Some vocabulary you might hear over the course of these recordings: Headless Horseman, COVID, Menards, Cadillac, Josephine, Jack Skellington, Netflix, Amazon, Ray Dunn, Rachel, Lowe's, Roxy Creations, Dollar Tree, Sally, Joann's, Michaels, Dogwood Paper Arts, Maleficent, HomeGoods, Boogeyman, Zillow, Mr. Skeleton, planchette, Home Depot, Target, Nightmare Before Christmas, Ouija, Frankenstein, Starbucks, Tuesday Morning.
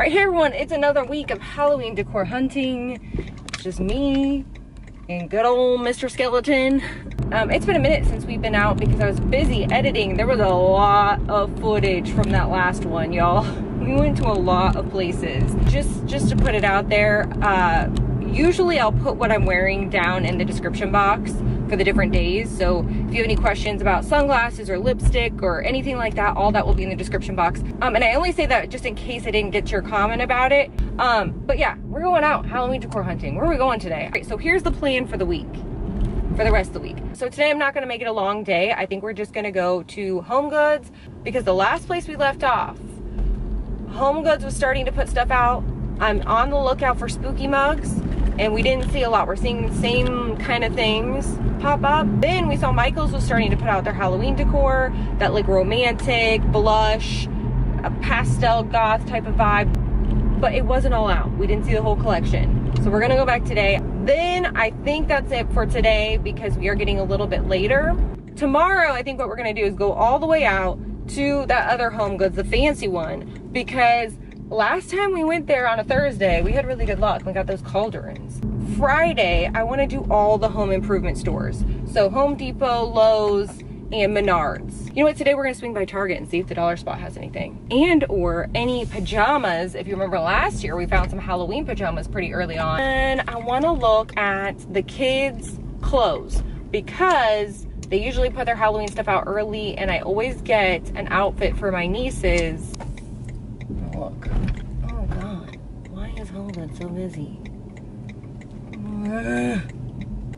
Alright, hey everyone, it's another week of Halloween decor hunting. It's just me and good old Mr. Skeleton. It's been a minute since we've been out because I was busy editing. There was a lot of footage from that last one, y'all. We went to a lot of places. Just to put it out there, usually I'll put what I'm wearing down in the description box for the different days. So if you have any questions about sunglasses or lipstick or anything like that, all that will be in the description box. And I only say that just in case I didn't get your comment about it. But yeah, we're going out Halloween decor hunting. Where are we going today? All right, so here's the plan for the week, for the rest of the week. So today I'm not gonna make it a long day. I think we're just gonna go to HomeGoods because the last place we left off, HomeGoods was starting to put stuff out. I'm on the lookout for spooky mugs. And we didn't see a lot. We're seeing the same kind of things pop up. Then we saw Michaels was starting to put out their Halloween decor, that like romantic, blush, a pastel goth type of vibe, but it wasn't all out. We didn't see the whole collection. So we're gonna go back today. Then I think that's it for today because we are getting a little bit later. Tomorrow, I think what we're gonna do is go all the way out to that other HomeGoods, the fancy one, because last time we went there on a Thursday, we had really good luck. We got those cauldrons. Friday, I want to do all the home improvement stores. So Home Depot, Lowe's, and Menards. You know what? Today we're going to swing by Target and see if the dollar spot has anything. And or any pajamas. If you remember last year, we found some Halloween pajamas pretty early on. And I want to look at the kids' clothes because they usually put their Halloween stuff out early and I always get an outfit for my nieces. Look. Oh God, why is HomeGoods so busy?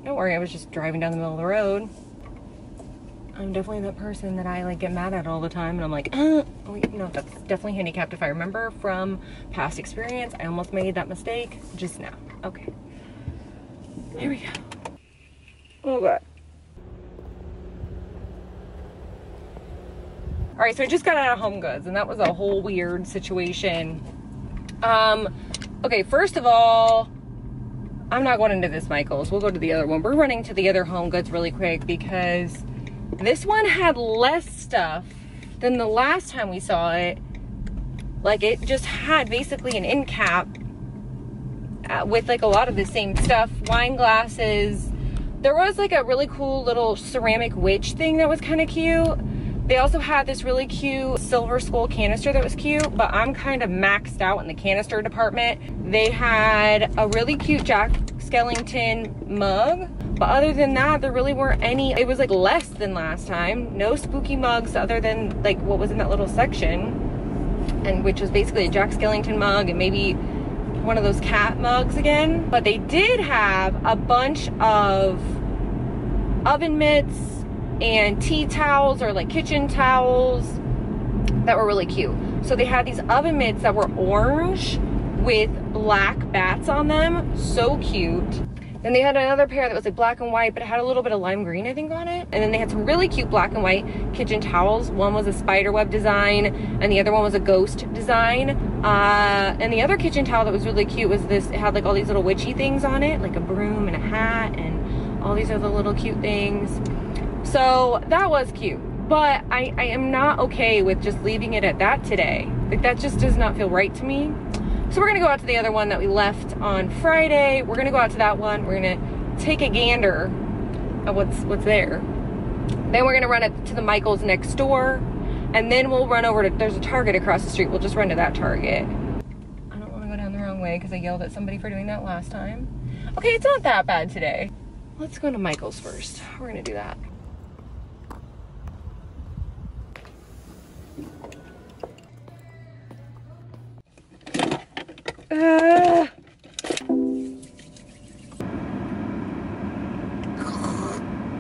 Don't worry, I was just driving down the middle of the road. I'm definitely that person that I like get mad at all the time and I'm like, oh, no, that's definitely handicapped. If I remember from past experience, I almost made that mistake just now. Okay, here we go. Oh God. All right, so I just got out of HomeGoods and that was a whole weird situation. Okay, first of all, I'm not going into this Michaels. We'll go to the other one. We're running to the other HomeGoods really quick because this one had less stuff than the last time we saw it. Like it just had basically an end cap with like a lot of the same stuff, wine glasses. There was like a really cool little ceramic witch thing that was kind of cute. They also had this really cute silver skull canister that was cute, but I'm kind of maxed out in the canister department. They had a really cute Jack Skellington mug, but other than that, there really weren't any. It was like less than last time. No spooky mugs other than like what was in that little section, and which was basically a Jack Skellington mug and maybe one of those cat mugs again. But they did have a bunch of oven mitts and tea towels or like kitchen towels that were really cute. So they had these oven mitts that were orange with black bats on them, so cute. Then they had another pair that was like black and white, but it had a little bit of lime green, I think, on it. And then they had some really cute black and white kitchen towels. One was a spider web design and the other one was a ghost design. And the other kitchen towel that was really cute was this, it had like all these little witchy things on it, like a broom and a hat and all these other little cute things. So that was cute, but I am not okay with just leaving it at that today. Like that just does not feel right to me. So we're gonna go out to the other one that we left on Friday. We're gonna go out to that one. We're gonna take a gander at what's there. Then we're gonna run it to the Michaels next door, and then we'll run over to, there's a Target across the street. We'll just run to that Target. I don't wanna go down the wrong way because I yelled at somebody for doing that last time. Okay, it's not that bad today. Let's go to Michaels first. We're gonna do that.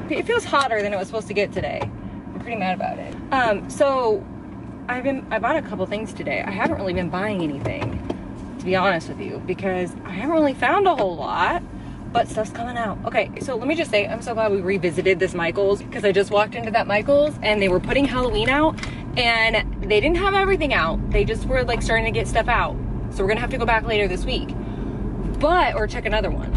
It feels hotter than it was supposed to get today. I'm pretty mad about it. So I bought a couple things today. I haven't really been buying anything, to be honest with you, because I haven't really found a whole lot, but stuff's coming out. Okay, so let me just say, I'm so glad we revisited this Michaels because I just walked into that Michaels and they were putting Halloween out and they didn't have everything out. They just were like starting to get stuff out. So we're gonna have to go back later this week, but, or check another one.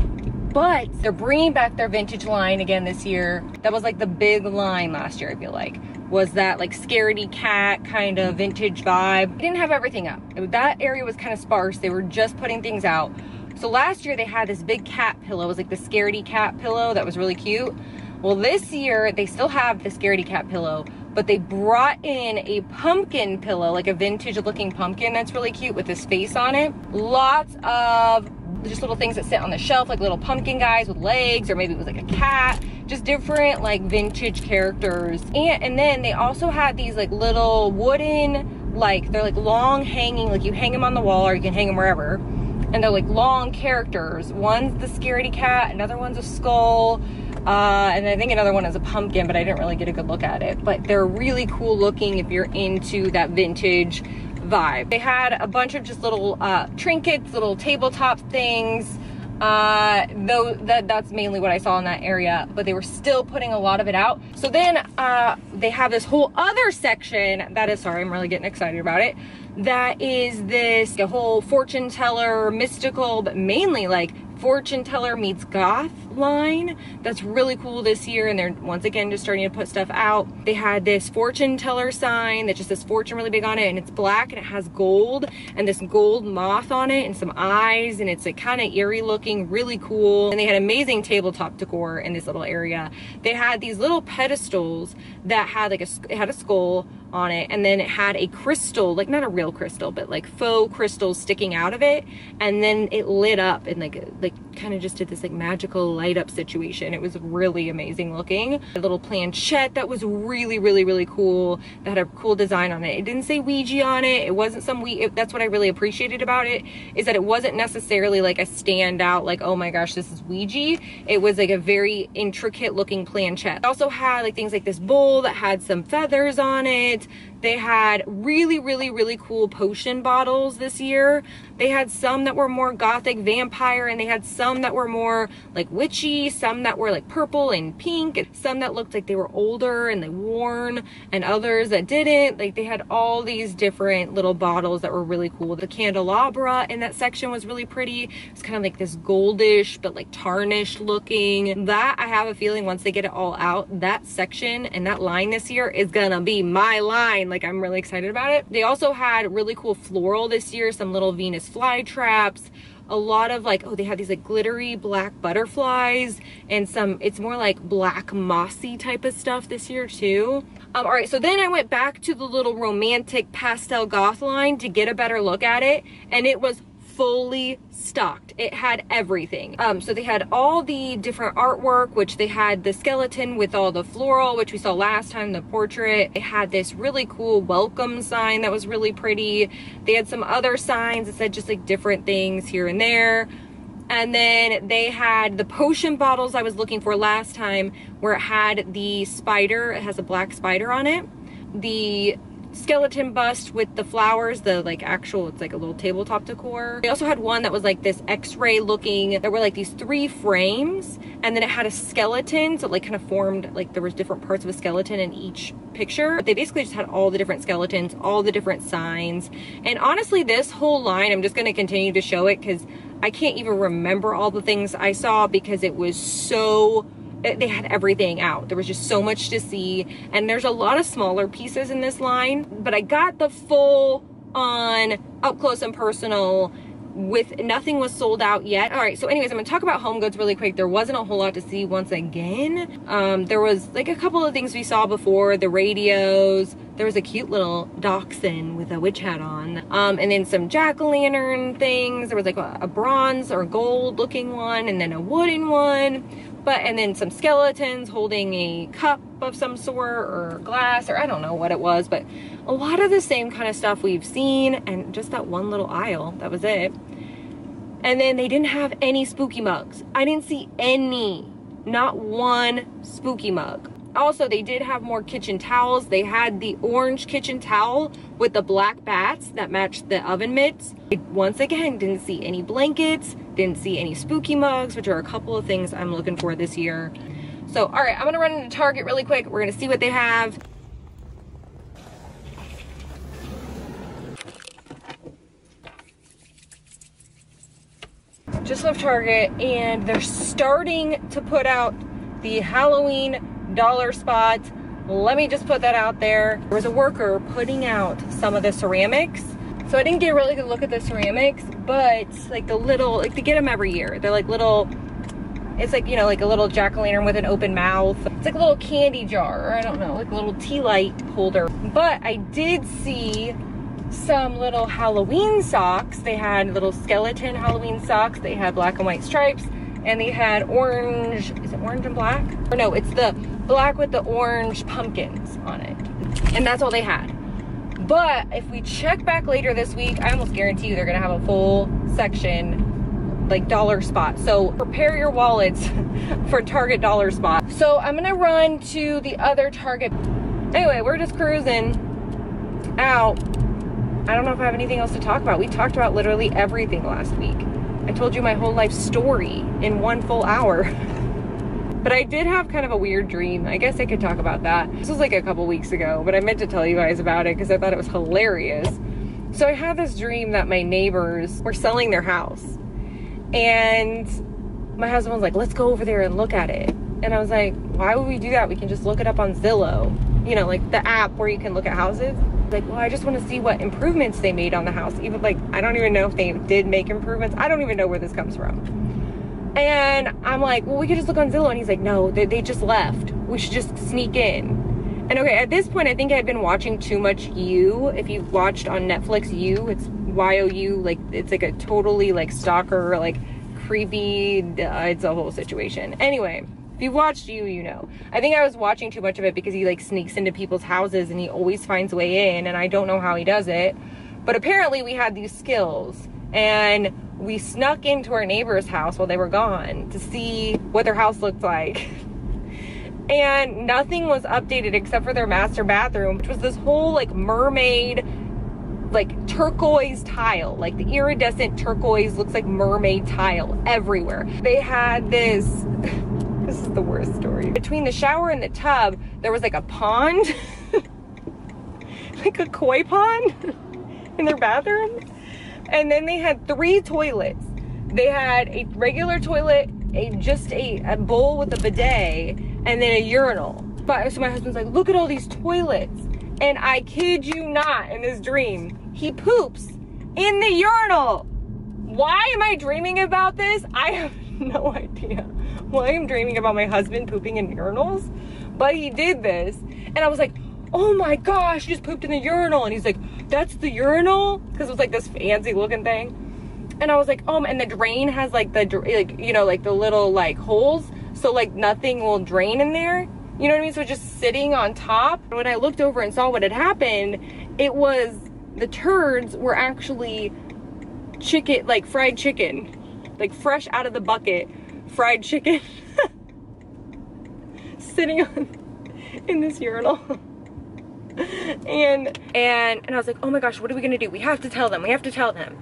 but they're bringing back their vintage line again this year. That was like the big line last year, I feel like, was that like scaredy cat kind of vintage vibe. They didn't have everything up. That area was kind of sparse. They were just putting things out. So last year they had this big cat pillow. It was like the scaredy cat pillow that was really cute. Well, this year they still have the scaredy cat pillow, but they brought in a pumpkin pillow, like a vintage looking pumpkin that's really cute with this face on it. Lots of just little things that sit on the shelf, like little pumpkin guys with legs, or maybe it was like a cat, just different like vintage characters. And then they also had these like little wooden, like they're like long hanging, like you hang them on the wall or you can hang them wherever. And they're like long characters. One's the scaredy cat, another one's a skull. And I think another one is a pumpkin, but I didn't really get a good look at it. But they're really cool looking if you're into that vintage vibe. They had a bunch of just little trinkets, little tabletop things. Though that's mainly what I saw in that area, but they were still putting a lot of it out. So then they have this whole other section that is, sorry, I'm really getting excited about it. That is this a whole fortune teller, mystical, but mainly like fortune teller meets goth line. That's really cool this year, and they're once again just starting to put stuff out. They had this fortune teller sign that just says fortune really big on it, and it's black and it has gold and this gold moth on it and some eyes, and it's like kind of eerie looking, really cool. And they had amazing tabletop decor in this little area. They had these little pedestals that had like it had a skull on it, and then it had a crystal, like not a real crystal, but like faux crystals sticking out of it, and then it lit up and like kind of just did this like magical light up situation. It was really amazing looking. A little planchette that was really cool, that had a cool design on it. It didn't say Ouija on it. It wasn't some that's what I really appreciated about it, is that it wasn't necessarily like a standout like, oh my gosh, this is Ouija. It was like a very intricate looking planchette. It also had like things like this bowl that had some feathers on it. They had really cool potion bottles this year. They had some that were more gothic vampire, and they had some that were more like witchy, some that were like purple and pink, and some that looked like they were older and they worn, and others that didn't. Like they had all these different little bottles that were really cool. The candelabra in that section was really pretty. It's kind of like this goldish but like tarnished looking. That, I have a feeling once they get it all out, that section and that line this year is gonna be my line. Like I'm really excited about it. They also had really cool floral this year, some little Venus fly traps, a lot of like, oh, they had these like glittery black butterflies and some, it's more like black mossy type of stuff this year too. All right, so then I went back to the little romantic pastel goth line to get a better look at it, and it was fully stocked. It had everything. So they had all the different artwork, which they had the skeleton with all the floral, which we saw last time, the portrait. It had this really cool welcome sign that was really pretty. They had some other signs that said just like different things here and there. And then they had the potion bottles I was looking for last time, where it had the spider, it has a black spider on it. The skeleton bust with the flowers, the like actual, it's like a little tabletop decor. They also had one that was like this x-ray looking, there were like these three frames, and then it had a skeleton, so it like kind of formed like there was different parts of a skeleton in each picture. But they basically just had all the different skeletons, all the different signs. And honestly, this whole line, I'm just going to continue to show it because I can't even remember all the things I saw, because it was so, they had everything out. There was just so much to see, and there's a lot of smaller pieces in this line, but I got the full on up close and personal with nothing was sold out yet. All right, so anyways, I'm gonna talk about HomeGoods really quick. There wasn't a whole lot to see once again. There was like a couple of things we saw before, the radios. There was a cute little dachshund with a witch hat on. And then some jack-o'-lantern things. There was like a bronze or gold looking one, and then a wooden one. And then some skeletons holding a cup of some sort, or glass, or I don't know what it was, but a lot of the same kind of stuff we've seen, and just that one little aisle, that was it. And then they didn't have any spooky mugs. I didn't see any, not one spooky mug. Also, they did have more kitchen towels. They had the orange kitchen towel with the black bats that matched the oven mitts. I, once again, didn't see any blankets, didn't see any spooky mugs, which are a couple of things I'm looking for this year. So, all right, I'm gonna run into Target really quick. We're gonna see what they have. just left Target, and they're starting to put out the Halloween dollar spot. Let me just put that out there. There was a worker putting out some of the ceramics. So I didn't get a really good look at the ceramics, but like the little, like they get them every year. They're like little, it's like, you know, like a little jack-o'-lantern with an open mouth. It's like a little candy jar, or I don't know, like a little tea light holder. But I did see some little Halloween socks. They had little skeleton Halloween socks. They had black and white stripes, and they had orange, is it orange and black? Or no, it's the black with the orange pumpkins on it. And that's all they had. But if we check back later this week, I almost guarantee you they're gonna have a full section, like dollar spot. So prepare your wallets for Target dollar spot. So I'm gonna run to the other Target. Anyway, we're just cruising out. I don't know if I have anything else to talk about. We talked about literally everything last week. I told you my whole life story in one full hour. But I did have kind of a weird dream. I guess I could talk about that. This was like a couple weeks ago, but I meant to tell you guys about it because I thought it was hilarious. So I had this dream that my neighbors were selling their house. And my husband was like, let's go over there and look at it. And I was like, why would we do that? We can just look it up on Zillow. You know, like the app where you can look at houses. Like, well, I just want to see what improvements they made on the house. Even like, I don't even know if they did make improvements. I don't even know where this comes from. And I'm like, well, we could just look on Zillow. And he's like, no, they just left. We should just sneak in. And okay, at this point, I think I had been watching too much You. If you watched on Netflix, You, it's Y-O-U, like, it's like a totally like stalker, like creepy, it's a whole situation. Anyway, if you watched You, you know. I think I was watching too much of it because he like sneaks into people's houses and he always finds a way in, and I don't know how he does it. But apparently we had these skills, and we snuck into our neighbor's house while they were gone to see what their house looked like. And nothing was updated except for their master bathroom, which was this whole like mermaid, like turquoise tile, like the iridescent turquoise looks like mermaid tile everywhere. They had this, this is the worst story. Between the shower and the tub, there was like a pond, like a koi pond in their bathroom. And then they had three toilets. They had a regular toilet, just a bowl with a bidet, and then a urinal. But so my husband's like, look at all these toilets. And I kid you not, in this dream, he poops in the urinal. Why am I dreaming about this? I have no idea why I'm dreaming about my husband pooping in urinals, but he did this. And I was like, oh my gosh, you just pooped in the urinal. And he's like, that's the urinal? Because it was like this fancy looking thing. And I was like, oh, and the drain has like the, like, you know, like the little like holes. So like nothing will drain in there. You know what I mean? So just sitting on top. When I looked over and saw what had happened, it was the turds were actually chicken, like fried chicken, like fresh out of the bucket, fried chicken sitting on in this urinal. And I was like, oh my gosh, what are we gonna do? We have to tell them, we have to tell them.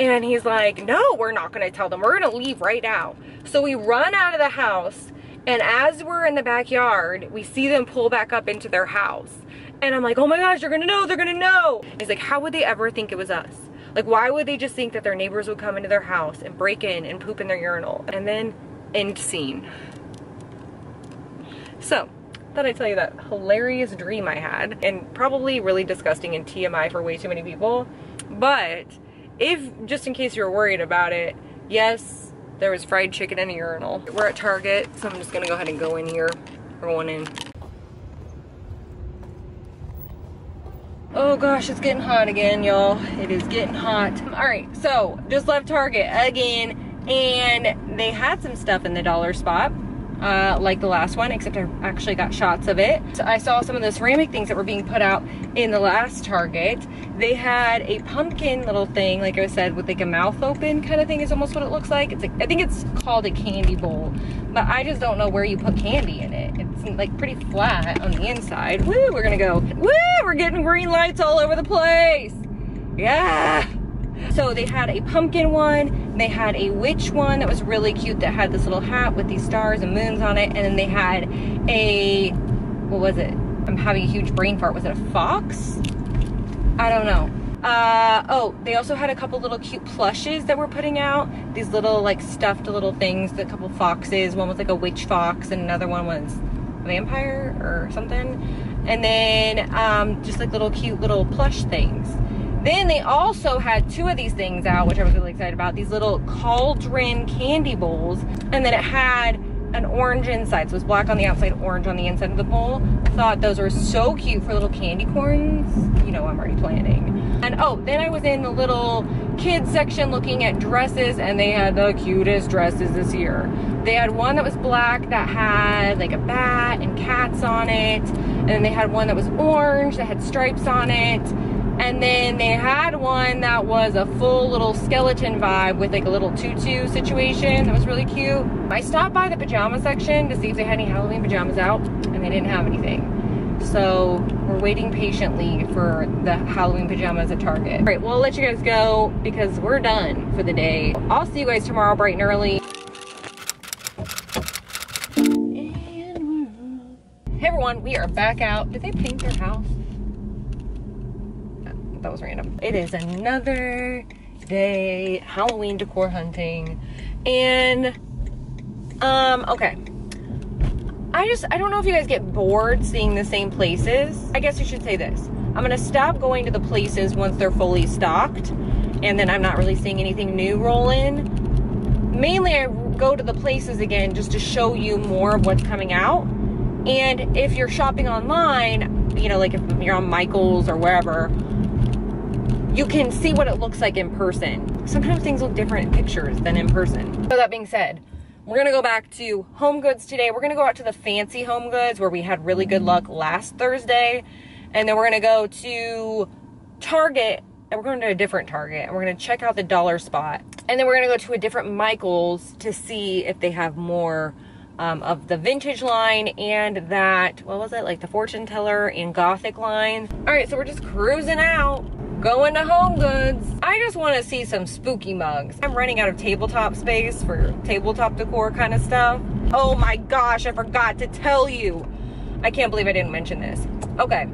And he's like, no, we're not gonna tell them. We're gonna leave right now. So we run out of the house, and as we're in the backyard, we see them pull back up into their house. And I'm like, oh my gosh, they're gonna know, they're gonna know. He's like, how would they ever think it was us? Like, why would they just think that their neighbors would come into their house and break in and poop in their urinal? And then end scene. So I thought I'd tell you that hilarious dream I had, and probably really disgusting and TMI for way too many people. But if, just in case you were worried about it, yes, there was fried chicken in a urinal. We're at Target, so I'm just gonna go ahead and go in here. We're going in. Oh gosh, it's getting hot again, y'all. It is getting hot. All right, so just left Target again, and they had some stuff in the dollar spot. Like the last one, except I actually got shots of it. So I saw some of the ceramic things that were being put out in the last Target. They had a pumpkin little thing, like I said, with like a mouth open kind of thing is almost what it looks like. It's like, I think it's called a candy bowl, but I just don't know where you put candy in it. It's like pretty flat on the inside. Woo, we're gonna go. Woo, we're getting green lights all over the place. Yeah. So they had a pumpkin one, they had a witch one that was really cute that had this little hat with these stars and moons on it, and then they had a, what was it? I'm having a huge brain fart. Was it a fox? I don't know. Oh, they also had a couple little cute plushes that we're putting out. These little like stuffed little things, a couple foxes. One was like a witch fox and another one was a vampire or something. And then just like little cute little plush things. Then they also had two of these things out, which I was really excited about. These little cauldron candy bowls. And then it had an orange inside. So it was black on the outside, orange on the inside of the bowl. I thought those were so cute for little candy corns. You know, I'm already planning. And oh, then I was in the little kids section looking at dresses, and they had the cutest dresses this year. They had one that was black that had like a bat and cats on it. And then they had one that was orange that had stripes on it. And then they had one that was a full little skeleton vibe with like a little tutu situation. That was really cute. I stopped by the pajama section to see if they had any Halloween pajamas out, and they didn't have anything. So we're waiting patiently for the Halloween pajamas at Target. All right, we'll let you guys go because we're done for the day. I'll see you guys tomorrow bright and early. And we're... Hey everyone, we are back out. Did they paint their house? That was random. It is another day Halloween decor hunting. And okay. I don't know if you guys get bored seeing the same places. I guess I should say this. I'm gonna stop going to the places once they're fully stocked, and then I'm not really seeing anything new roll in. Mainly I go to the places again just to show you more of what's coming out. And if you're shopping online, you know, like if you're on Michaels or wherever, you can see what it looks like in person. Sometimes things look different in pictures than in person. So that being said, we're gonna go back to HomeGoods today. We're gonna go out to the fancy HomeGoods where we had really good luck last Thursday. And then we're gonna go to Target, and we're going to a different Target, and we're gonna check out the dollar spot. And then we're gonna go to a different Michaels to see if they have more of the vintage line and that, what was it? Like the fortune teller and gothic line. All right, so we're just cruising out, going to HomeGoods. I just want to see some spooky mugs. I'm running out of tabletop space for tabletop decor kind of stuff. Oh my gosh, I forgot to tell you. I can't believe I didn't mention this. Okay,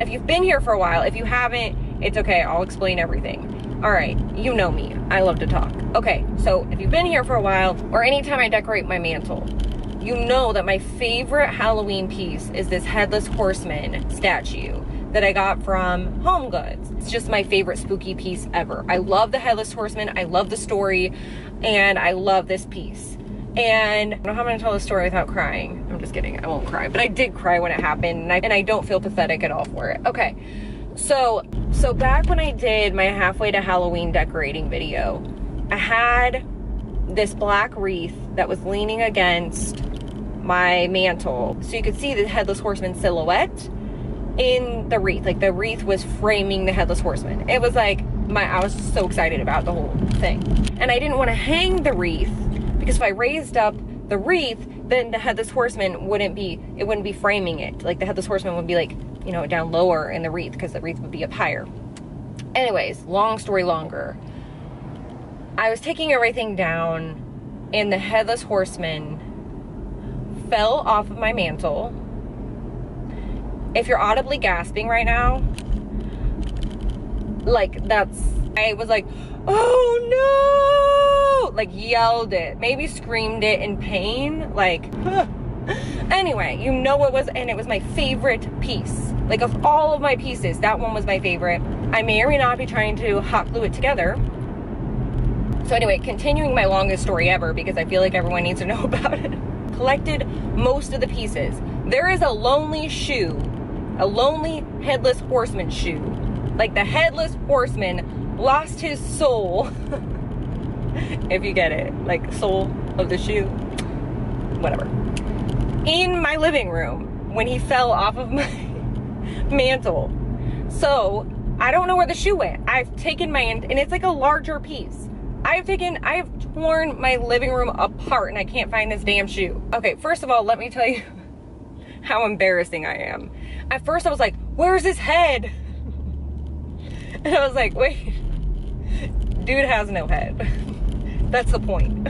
if you've been here for a while, if you haven't, it's okay, I'll explain everything. All right, you know me, I love to talk. Okay, so if you've been here for a while, or anytime I decorate my mantle, you know that my favorite Halloween piece is this Headless Horseman statue that I got from HomeGoods. It's just my favorite spooky piece ever. I love the Headless Horseman, I love the story, and I love this piece. And I don't know how I'm gonna tell the story without crying. I'm just kidding, I won't cry, but I did cry when it happened, and I don't feel pathetic at all for it. Okay, so back when I did my halfway to Halloween decorating video, I had this black wreath that was leaning against my mantle. So you could see the Headless Horseman silhouette in the wreath. Like the wreath was framing the Headless Horseman. It was like I was so excited about the whole thing. And I didn't want to hang the wreath because if I raised up the wreath, then the Headless Horseman wouldn't be framing it. Like the Headless Horseman would be like, you know, down lower in the wreath because the wreath would be up higher. Anyways, long story longer. I was taking everything down and the Headless Horseman fell off of my mantle. If you're audibly gasping right now, like I was like, oh no, like yelled it, maybe screamed it in pain, like, huh. Anyway, you know it was, and it was my favorite piece. Like of all of my pieces, that one was my favorite. I may or may not be trying to hot glue it together. So anyway, continuing my longest story ever because I feel like everyone needs to know about it. Collected most of the pieces. There is a lonely shoe. A lonely Headless Horseman shoe. Like the Headless Horseman lost his soul. If you get it. Like soul of the shoe. Whatever. In my living room when he fell off of my mantle. So I don't know where the shoe went. I've taken my, and it's like a larger piece. I have torn my living room apart and I can't find this damn shoe. Okay, first of all, let me tell you how embarrassing I am. At first I was like, where's his head? And I was like, wait, dude has no head. That's the point.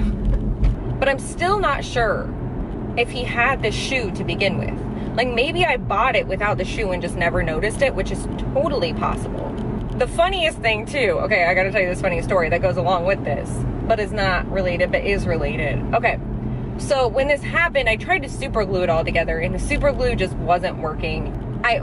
But I'm still not sure if he had the shoe to begin with. Like maybe I bought it without the shoe and just never noticed it, which is totally possible. The funniest thing too, okay, I gotta tell you this funny story that goes along with this, but is not related, but is related. Okay, so when this happened, I tried to super glue it all together and the super glue just wasn't working. I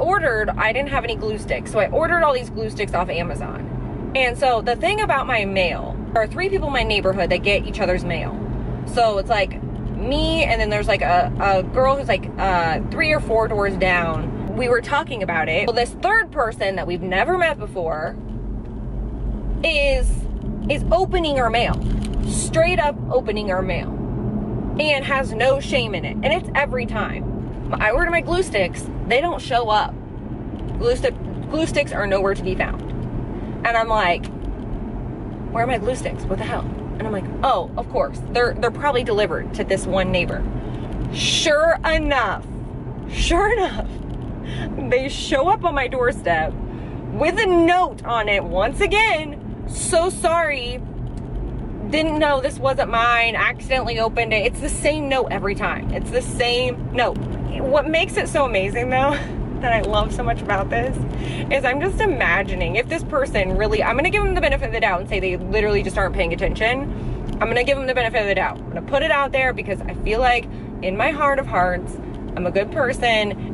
didn't have any glue sticks, so I ordered all these glue sticks off Amazon. And so the thing about my mail, there are three people in my neighborhood that get each other's mail. So it's like me, and then there's like a girl who's like 3 or 4 doors down. We were talking about it. Well, this third person that we've never met before is opening our mail, straight up opening our mail, and has no shame in it. And it's every time. I order my glue sticks, they don't show up. Glue sticks are nowhere to be found. And I'm like, where are my glue sticks? What the hell? And I'm like, oh, of course, they're probably delivered to this one neighbor. Sure enough, they show up on my doorstep with a note on it once again. So sorry, didn't know this wasn't mine, accidentally opened it. It's the same note every time. It's the same note. What makes it so amazing though, that I love so much about this, is I'm just imagining if this person really, I'm gonna give them the benefit of the doubt and say they literally just aren't paying attention. I'm gonna give them the benefit of the doubt. I'm gonna put it out there because I feel like in my heart of hearts, I'm a good person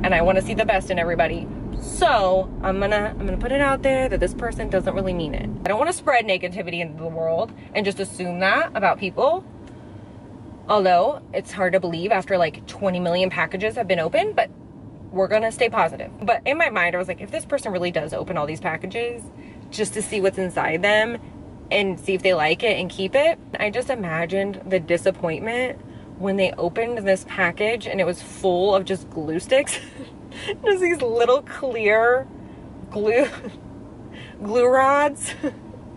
and I want to see the best in everybody. So I'm gonna put it out there that this person doesn't really mean it. I don't want to spread negativity into the world and just assume that about people. Although it's hard to believe after like 20 million packages have been opened, but we're gonna stay positive. But in my mind, I was like, if this person really does open all these packages just to see what's inside them and see if they like it and keep it, I just imagined the disappointment when they opened this package and it was full of just glue sticks. Just these little clear glue rods.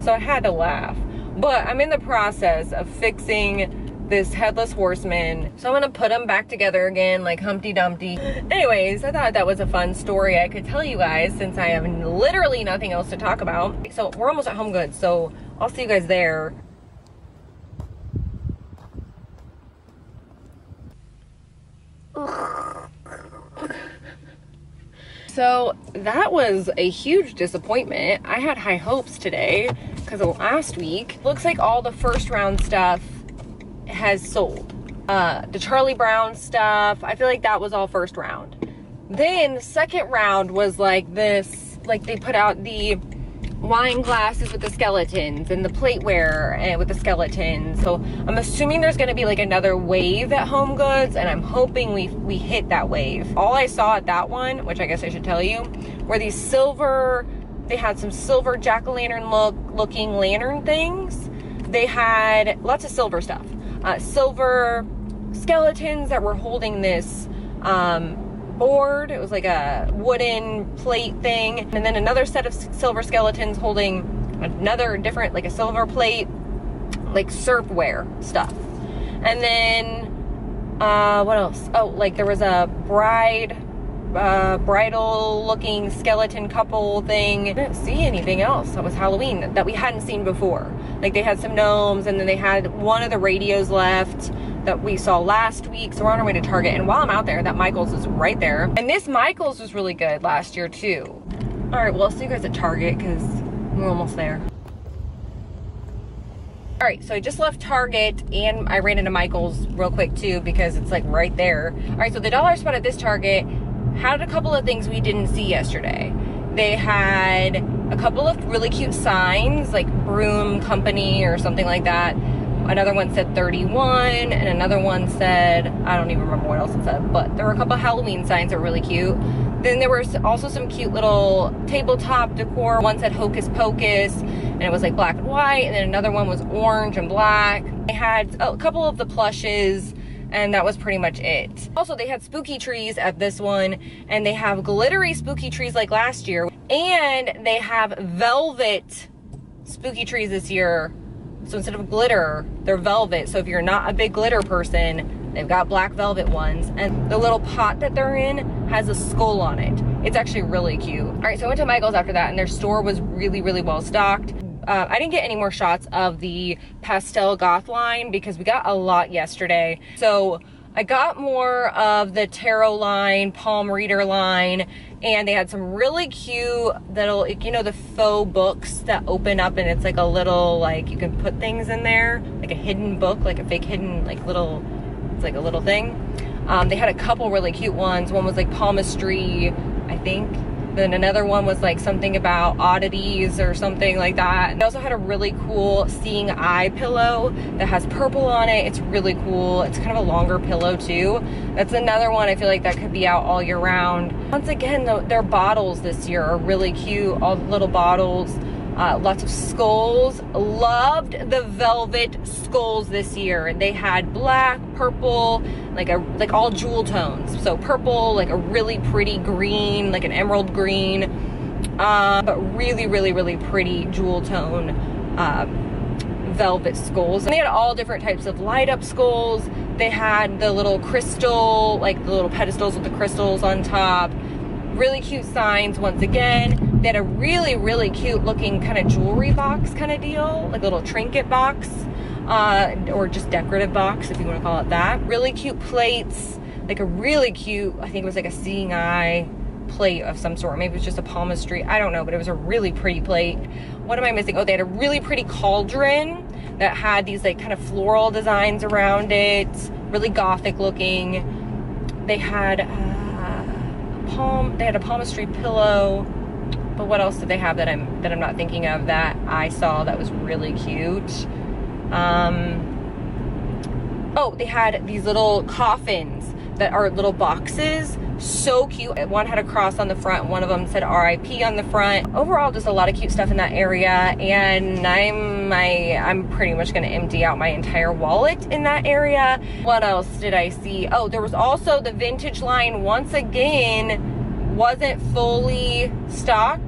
So I had to laugh. But I'm in the process of fixing this Headless Horseman. So I'm gonna put them back together again like Humpty Dumpty. Anyways, I thought that was a fun story I could tell you guys since I have literally nothing else to talk about. So we're almost at HomeGoods, so I'll see you guys there. So that was a huge disappointment. I had high hopes today because of last week. Looks like all the first round stuff has sold. The Charlie Brown stuff, I feel like that was all first round. Then second round was like this, like they put out the wine glasses with the skeletons and the plateware and with the skeletons. So I'm assuming there's gonna be like another wave at HomeGoods, and I'm hoping we hit that wave. All I saw at that one, which I guess I should tell you, were these silver, they had some silver jack-o'-lantern looking lantern things. They had lots of silver stuff. Silver skeletons that were holding this board. It was like a wooden plate thing, and then another set of silver skeletons holding another different, like a silver plate, like surfware stuff. And then what else? Oh, like there was a bridal looking skeleton couple thing. I didn't see anything else that was Halloween that we hadn't seen before. Like they had some gnomes, and then they had one of the radios left that we saw last week. So we're on our way to Target, and while I'm out there, that Michaels is right there. And this Michaels was really good last year too. All right, well, I'll see you guys at Target because we're almost there. All right, so I just left Target and I ran into Michaels real quick too because it's like right there. All right, so the dollar spot at this Target had a couple of things we didn't see yesterday. They had a couple of really cute signs like Broom Company or something like that. Another one said 31, and another one said, I don't even remember what else it said, but there were a couple Halloween signs that were really cute. Then there were also some cute little tabletop decor. One said Hocus Pocus, and it was like black and white, and then another one was orange and black. They had a couple of the plushes, and that was pretty much it. Also, they had spooky trees at this one, and they have glittery spooky trees like last year, and they have velvet spooky trees this year. So instead of glitter, they're velvet. So if you're not a big glitter person, they've got black velvet ones. And the little pot that they're in has a skull on it. It's actually really cute. All right, so I went to Michael's after that, and their store was really, really well stocked. I didn't get any more shots of the pastel goth line because we got a lot yesterday. So I got more of the tarot line, palm reader line, And they had some really cute little, you know, the faux books that open up, and it's like a little, like, you can put things in there, like a hidden book, like a fake hidden, like little, it's like a little thing. They had a couple really cute ones. One was like palmistry, I think. Then another one was like something about oddities or something like that. They also had a really cool seeing eye pillow that has purple on it. It's really cool. It's kind of a longer pillow too. That's another one I feel like that could be out all year round. Once again, their bottles this year are really cute. All the little bottles, lots of skulls. Loved the velvet skulls this year. And they had black, purple, like all jewel tones. So purple, like a really pretty green, like an emerald green, but really, really, really pretty jewel tone velvet skulls. And they had all different types of light up skulls. They had the little crystal, like the little pedestals with the crystals on top. Really cute signs once again. They had a really, really cute looking kind of jewelry box kind of deal, like a little trinket box. Or just decorative box, if you want to call it that. Really cute plates, like a really cute, I think it was like a seeing eye plate of some sort. Maybe it was just a palmistry, I don't know, but it was a really pretty plate. What am I missing? Oh, they had a really pretty cauldron that had these like kind of floral designs around it, really gothic looking. They had a palmistry pillow. But what else did they have that I'm not thinking of that I saw that was really cute? Oh, they had these little coffins that are little boxes. So cute. One had a cross on the front. One of them said RIP on the front. Overall, just a lot of cute stuff in that area. And I'm pretty much going to empty out my entire wallet in that area. What else did I see? Oh, there was also the vintage line. Once again, wasn't fully stocked.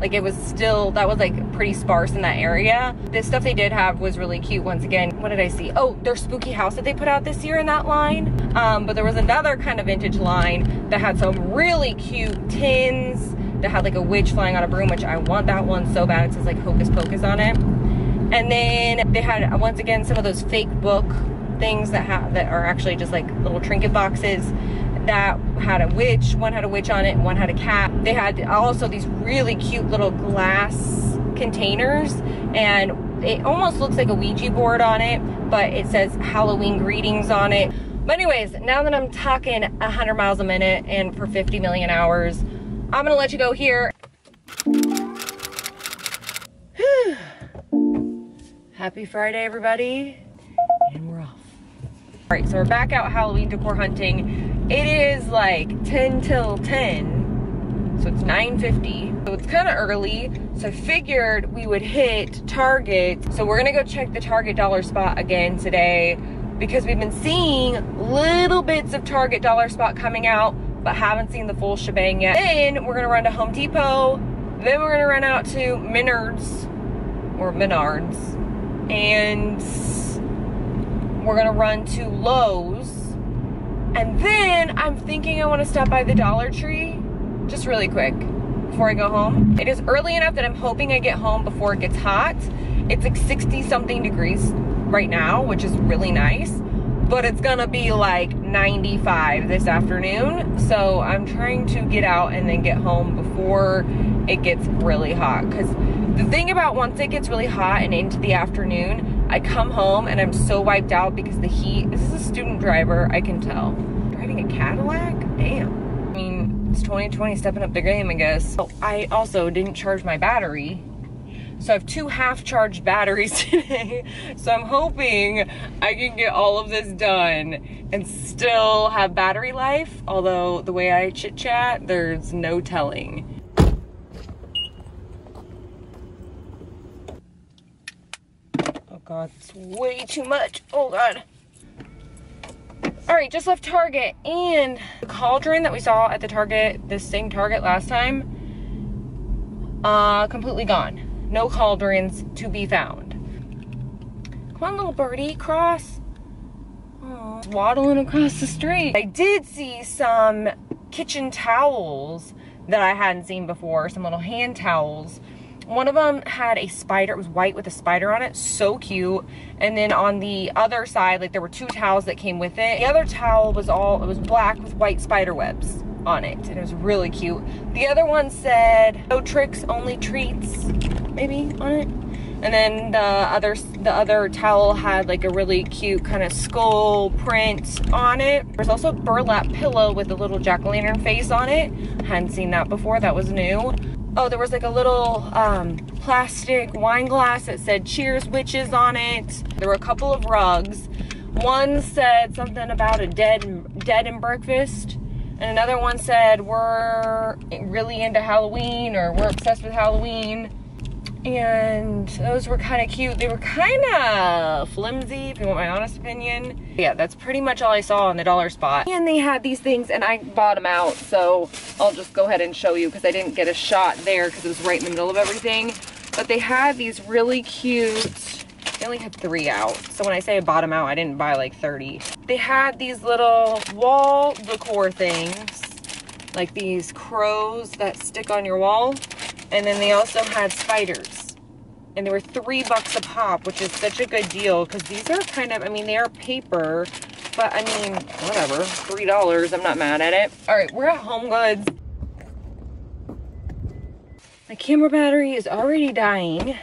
Like it was still, that was like pretty sparse in that area. The stuff they did have was really cute once again. What did I see? Oh, their spooky house that they put out this year in that line. But there was another kind of vintage line that had some really cute tins that had like a witch flying on a broom, which I want that one so bad. It says like Hocus Pocus on it. And then they had once again some of those fake book things that are actually just like little trinket boxes. That had a witch, one had a witch on it, and one had a cat. They had also these really cute little glass containers, and it almost looks like a Ouija board on it, but it says Halloween greetings on it. But anyways, now that I'm talking 100 miles a minute and for 50 million hours, I'm gonna let you go here. Happy Friday, everybody, and we're off. All right, so we're back out Halloween decor hunting. It is like 10 till 10, so it's 9:50. So it's kind of early, so I figured we would hit Target. So we're gonna go check the Target dollar spot again today because we've been seeing little bits of Target dollar spot coming out, but haven't seen the full shebang yet. Then we're gonna run to Home Depot, then we're gonna run out to Menards, and we're gonna run to Lowe's. And then I'm thinking I want to stop by the Dollar Tree just really quick before I go home. It is early enough that I'm hoping I get home before it gets hot. It's like 60 something degrees right now, which is really nice, but it's gonna be like 95 this afternoon. So I'm trying to get out and then get home before it gets really hot. Because the thing about once it gets really hot and into the afternoon, I come home and I'm so wiped out because the heat. This is a student driver, I can tell. Driving a Cadillac? Damn. I mean, it's 2020, stepping up the game, I guess. Oh, I also didn't charge my battery. So I have two half-charged batteries today. So I'm hoping I can get all of this done and still have battery life. Although the way I chit-chat, there's no telling. God, it's way too much. Oh God. All right, just left Target, and the cauldron that we saw at the Target, this same Target last time, completely gone. No cauldrons to be found. Come on, little birdie, cross. Aww. Waddling across the street. I did see some kitchen towels that I hadn't seen before, some little hand towels. One of them had a spider. It was white with a spider on it. So cute. And then on the other side, like there were two towels that came with it. The other towel was black with white spider webs. on it, and it was really cute. The other one said "No tricks, only treats," maybe, on it. And then the other towel had like a really cute kind of skull print on it. There's also a burlap pillow with a little jack-o'-lantern face on it. I hadn't seen that before, that was new. Oh, there was like a little plastic wine glass that said "Cheers, Witches" on it. There were a couple of rugs. One said something about a dead and breakfast. And another one said, "We're really into Halloween," or "We're obsessed with Halloween." And those were kind of cute. They were kind of flimsy, if you want my honest opinion. Yeah, that's pretty much all I saw on the dollar spot. And they had these things, and I bought them out, so I'll just go ahead and show you because I didn't get a shot there because it was right in the middle of everything. But they had these really cute... They only had 3 out. So when I say I bought them out, I didn't buy like 30. They had these little wall decor things, like these crows that stick on your wall. And then they also had spiders. And they were $3 a pop, which is such a good deal because these are kind of, I mean, they are paper, but I mean, whatever, $3, I'm not mad at it. All right, we're at HomeGoods. My camera battery is already dying,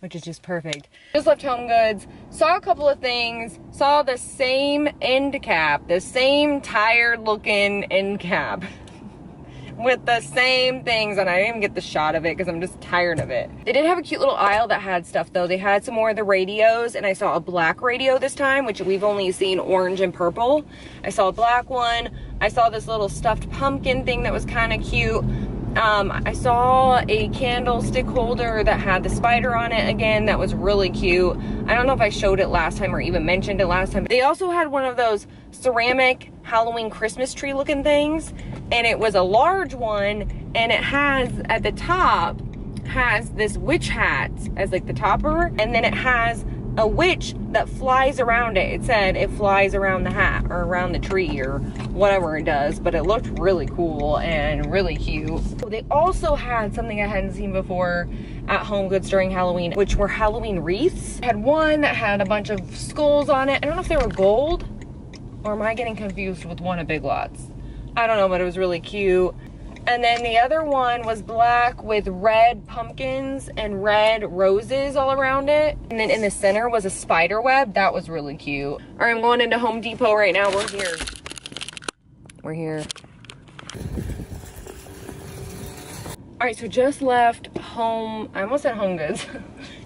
which is just perfect. Just left HomeGoods, saw a couple of things, saw the same end cap, the same tired looking end cap with the same things, and I didn't even get the shot of it because I'm just tired of it. They did have a cute little aisle that had stuff though. They had some more of the radios, and I saw a black radio this time, which we've only seen orange and purple. I saw a black one. I saw this little stuffed pumpkin thing that was kind of cute. I saw a candlestick holder that had the spider on it again. That was really cute. I don't know if I showed it last time or even mentioned it last time. They also had one of those ceramic Halloween Christmas tree looking things, and it was a large one, and it has at the top has this witch hat as like the topper, and then it has a witch that flies around it. It said it flies around the hat or around the tree or whatever it does, but it looked really cool and really cute. So they also had something I hadn't seen before at HomeGoods during Halloween, which were Halloween wreaths. I had one that had a bunch of skulls on it. I don't know if they were gold, or am I getting confused with one of Big Lots? I don't know, but it was really cute. And then the other one was black with red pumpkins and red roses all around it. And then in the center was a spider web. That was really cute. All right, I'm going into Home Depot right now. We're here. We're here. All right, so just left Home, I almost said HomeGoods.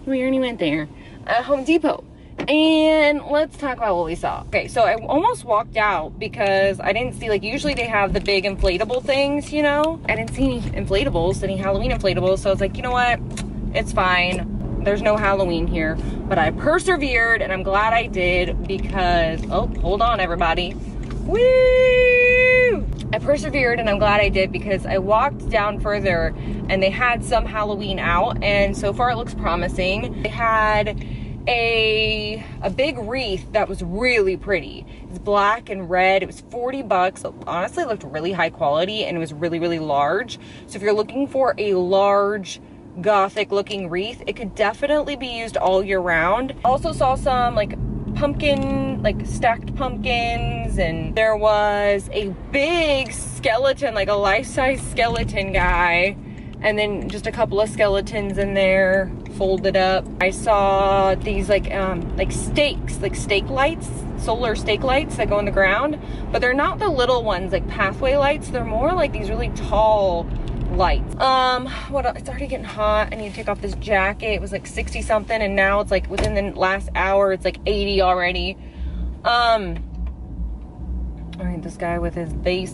We already went there. Home Depot. And let's talk about what we saw. Okay, so I almost walked out because I didn't see, like, usually they have the big inflatable things, you know? I didn't see any inflatables, any Halloween inflatables, so I was like, you know what? It's fine. There's no Halloween here. But I persevered, and I'm glad I did because, oh, hold on, everybody. Woo! I persevered, and I'm glad I did because I walked down further, and they had some Halloween out, and so far it looks promising. They had a big wreath that was really pretty. It's black and red. It was $40. It honestly looked really high quality, and it was really, really large. So if you're looking for a large gothic looking wreath, it could definitely be used all year round. Also saw some like pumpkin, like stacked pumpkins, and there was a big skeleton, like a life-size skeleton guy, and then just a couple of skeletons in there folded up. I saw these like stakes, like stake lights, solar stake lights that go in the ground, but they're not the little ones like pathway lights. They're more like these really tall lights. What else? It's already getting hot. I need to take off this jacket. It was like 60 something, and now it's like within the last hour it's like 80 already. All right, this guy with his bass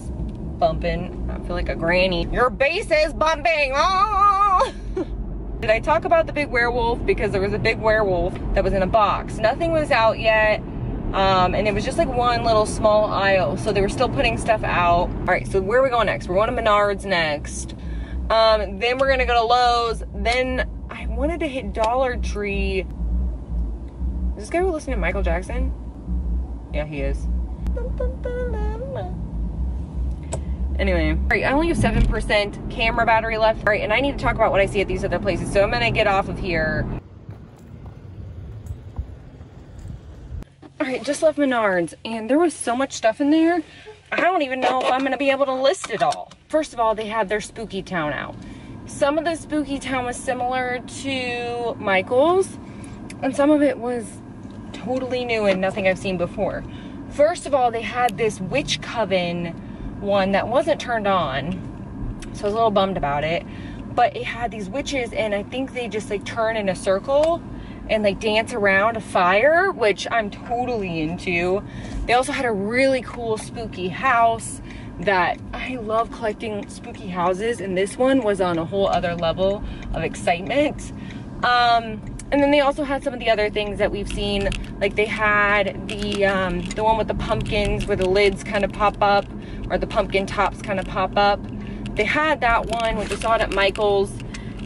bumping. I feel like a granny. Your bass is bumping. Oh! Did I talk about the big werewolf? Because there was a big werewolf that was in a box. Nothing was out yet, and it was just like one little small aisle, so they were still putting stuff out. All right, so where are we going next? We're going to Menards next. Then we're gonna go to Lowe's. Then I wanted to hit Dollar Tree. Is this guy listening to Michael Jackson? Yeah, he is. Anyway, all right, I only have 7% camera battery left. All right, and I need to talk about what I see at these other places, so I'm gonna get off of here. All right, just left Menards, and there was so much stuff in there. I don't even know if I'm going to be able to list it all. First of all, they had their Spooky Town out. Some of the Spooky Town was similar to Michaels, and some of it was totally new and nothing I've seen before. First of all, they had this witch coven one that wasn't turned on, so I was a little bummed about it, but it had these witches, and I think they just like turn in a circle and like dance around a fire, which I'm totally into. They also had a really cool spooky house that I love collecting spooky houses, and this one was on a whole other level of excitement. And then they also had some of the other things that we've seen, like they had the one with the pumpkins where the lids kind of pop up, or the pumpkin tops kind of pop up. They had that one, which we saw it at Michael's,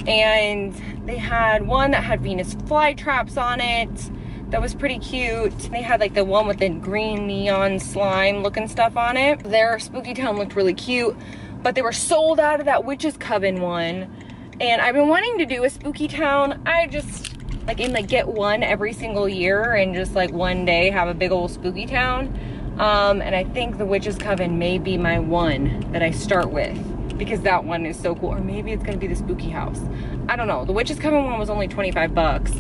and they had one that had Venus flytraps on it. That was pretty cute. They had like the one with the green neon slime looking stuff on it. Their Spooky Town looked really cute, but they were sold out of that Witch's Coven one. And I've been wanting to do a Spooky Town. I just like aim to get one every single year and just like one day have a big old Spooky Town. And I think the Witch's Coven may be my one that I start with, because that one is so cool. Or maybe it's gonna be the Spooky House. I don't know. The Witch's Coven one was only 25 bucks.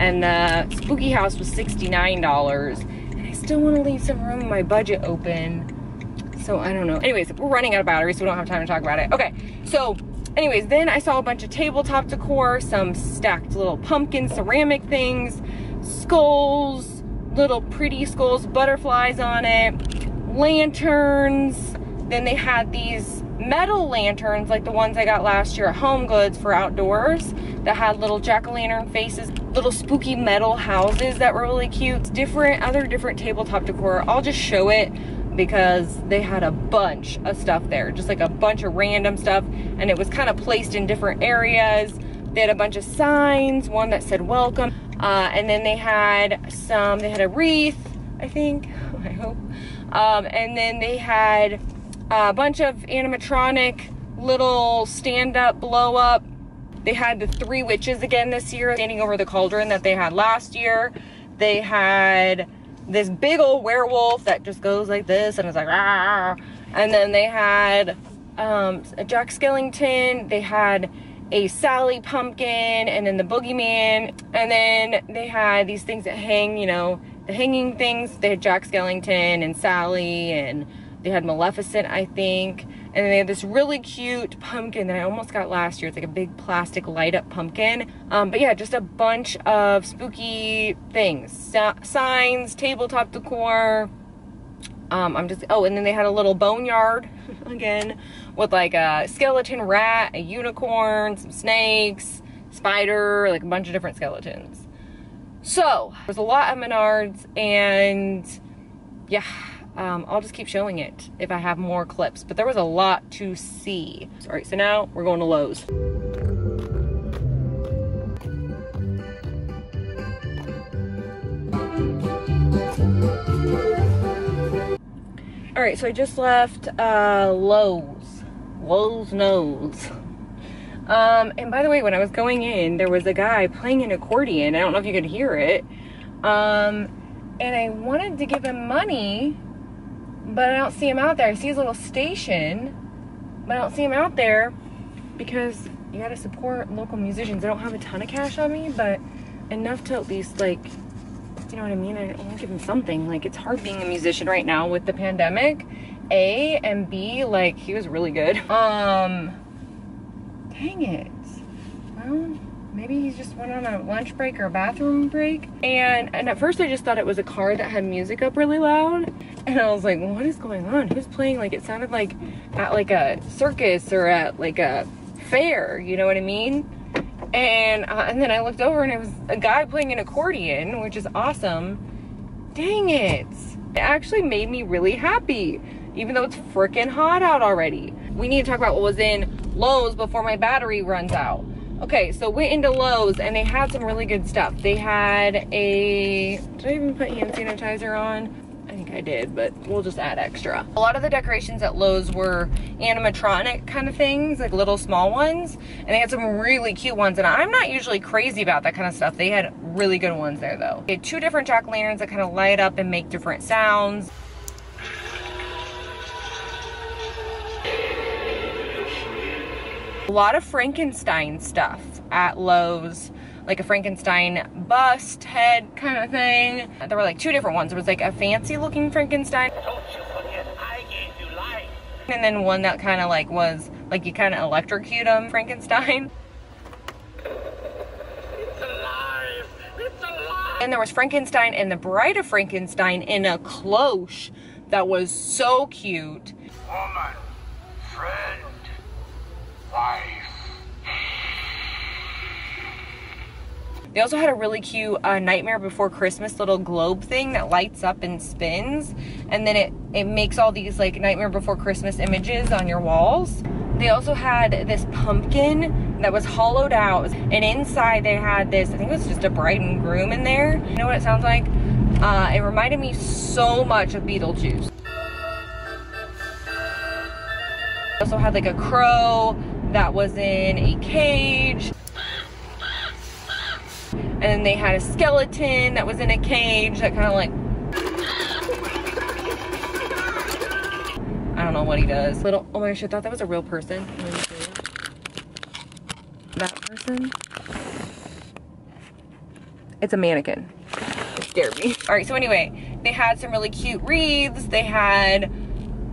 And the Spooky House was $69, and I still want to leave some room in my budget open, so I don't know. Anyways, we're running out of battery, so we don't have time to talk about it. Okay, so anyways, then I saw a bunch of tabletop decor, some stacked little pumpkin ceramic things, skulls, little pretty skulls, butterflies on it, lanterns. Then they had these metal lanterns like the ones I got last year at HomeGoods for outdoors that had little jack-o'-lantern faces, little spooky metal houses that were really cute. Different tabletop decor. I'll just show it because they had a bunch of stuff there, just like a bunch of random stuff, and it was kind of placed in different areas. They had a bunch of signs, one that said welcome, and then they had a wreath, I think, I hope, and then they had a bunch of animatronic little stand-up, blow-up. They had the three witches again this year, standing over the cauldron that they had last year. They had this big old werewolf that just goes like this and is like, ah. And then they had a Jack Skellington. They had a Sally pumpkin, and then the Boogeyman. And then they had these things that hang, you know, the hanging things. They had Jack Skellington and Sally, and they had Maleficent, I think. And then they had this really cute pumpkin that I almost got last year. It's like a big plastic light up pumpkin. But yeah, just a bunch of spooky things. Signs, tabletop decor. Oh, and then they had a little boneyard again with like a skeleton rat, a unicorn, some snakes, spider, like a bunch of different skeletons. So there's a lot at Menards, and yeah. I'll just keep showing it if I have more clips, but there was a lot to see. All right, so now we're going to Lowe's. All right, so I just left Lowe's Nose. And by the way, when I was going in, there was a guy playing an accordion. I don't know if you could hear it. And I wanted to give him money, but I don't see him out there. I see his little station, but I don't see him out there, because you gotta support local musicians. I don't have a ton of cash on me, but enough to at least, like, you know what I mean? I want to give him something. Like, it's hard being a musician right now with the pandemic, A, and B, like, he was really good. Dang it. Well, maybe he just went on a lunch break or a bathroom break. And at first I just thought it was a car that had music up really loud. And I was like, what is going on? Who's playing? Like, it sounded like at like a circus or at like a fair, you know what I mean? And then I looked over and it was a guy playing an accordion, which is awesome. Dang it. It actually made me really happy, even though it's freaking hot out already. We need to talk about what was in Lowe's before my battery runs out. Okay, so went into Lowe's and they had some really good stuff. They had a, did I even put hand sanitizer on? I think I did, but we'll just add extra. A lot of the decorations at Lowe's were animatronic kind of things, like little small ones, and they had some really cute ones, and I'm not usually crazy about that kind of stuff. They had really good ones there though. They had two different jack-o'-lanterns that kind of light up and make different sounds. A lot of Frankenstein stuff at Lowe's, like a Frankenstein bust head kind of thing. There were like two different ones. There was like a fancy looking Frankenstein. Don't you forget I gave you life. And then one that kind of like was like you kind of electrocute him, Frankenstein. It's alive, it's alive. And there was Frankenstein and the Bride of Frankenstein in a cloche that was so cute. Woman, friend, life. They also had a really cute Nightmare Before Christmas little globe thing that lights up and spins, and then it makes all these like Nightmare Before Christmas images on your walls. They also had this pumpkin that was hollowed out, and inside they had this, I think it was just a bride and groom in there. You know what it sounds like? It reminded me so much of Beetlejuice. They also had like a crow that was in a cage. And then they had a skeleton that was in a cage that kind of like, I don't know what he does. Little, oh my gosh, I thought that was a real person. That person? It's a mannequin. It scared me. All right, so anyway, they had some really cute wreaths. They had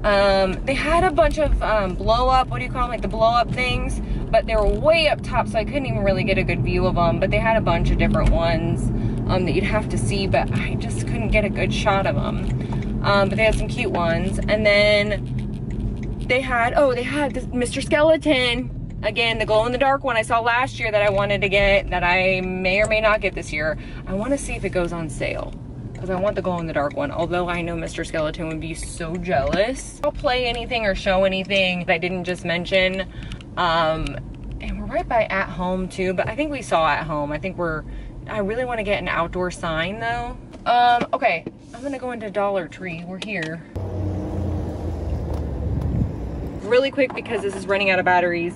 a bunch of blow up, what do you call them, like the blow up things, but they were way up top, so I couldn't even really get a good view of them, but they had a bunch of different ones that you'd have to see, but I just couldn't get a good shot of them. But they had some cute ones, and then they had this Mr. Skeleton, again, the glow in the dark one I saw last year that I wanted to get, that I may or may not get this year. I want to see if it goes on sale, because I want the glow-in-the-dark one, although I know Mr. Skeleton would be so jealous. I'll play anything or show anything that I didn't just mention. And we're right by At Home too, but I think we saw At Home. I really want to get an outdoor sign though. Okay, I'm gonna go into Dollar Tree, we're here. Really quick because this is running out of batteries.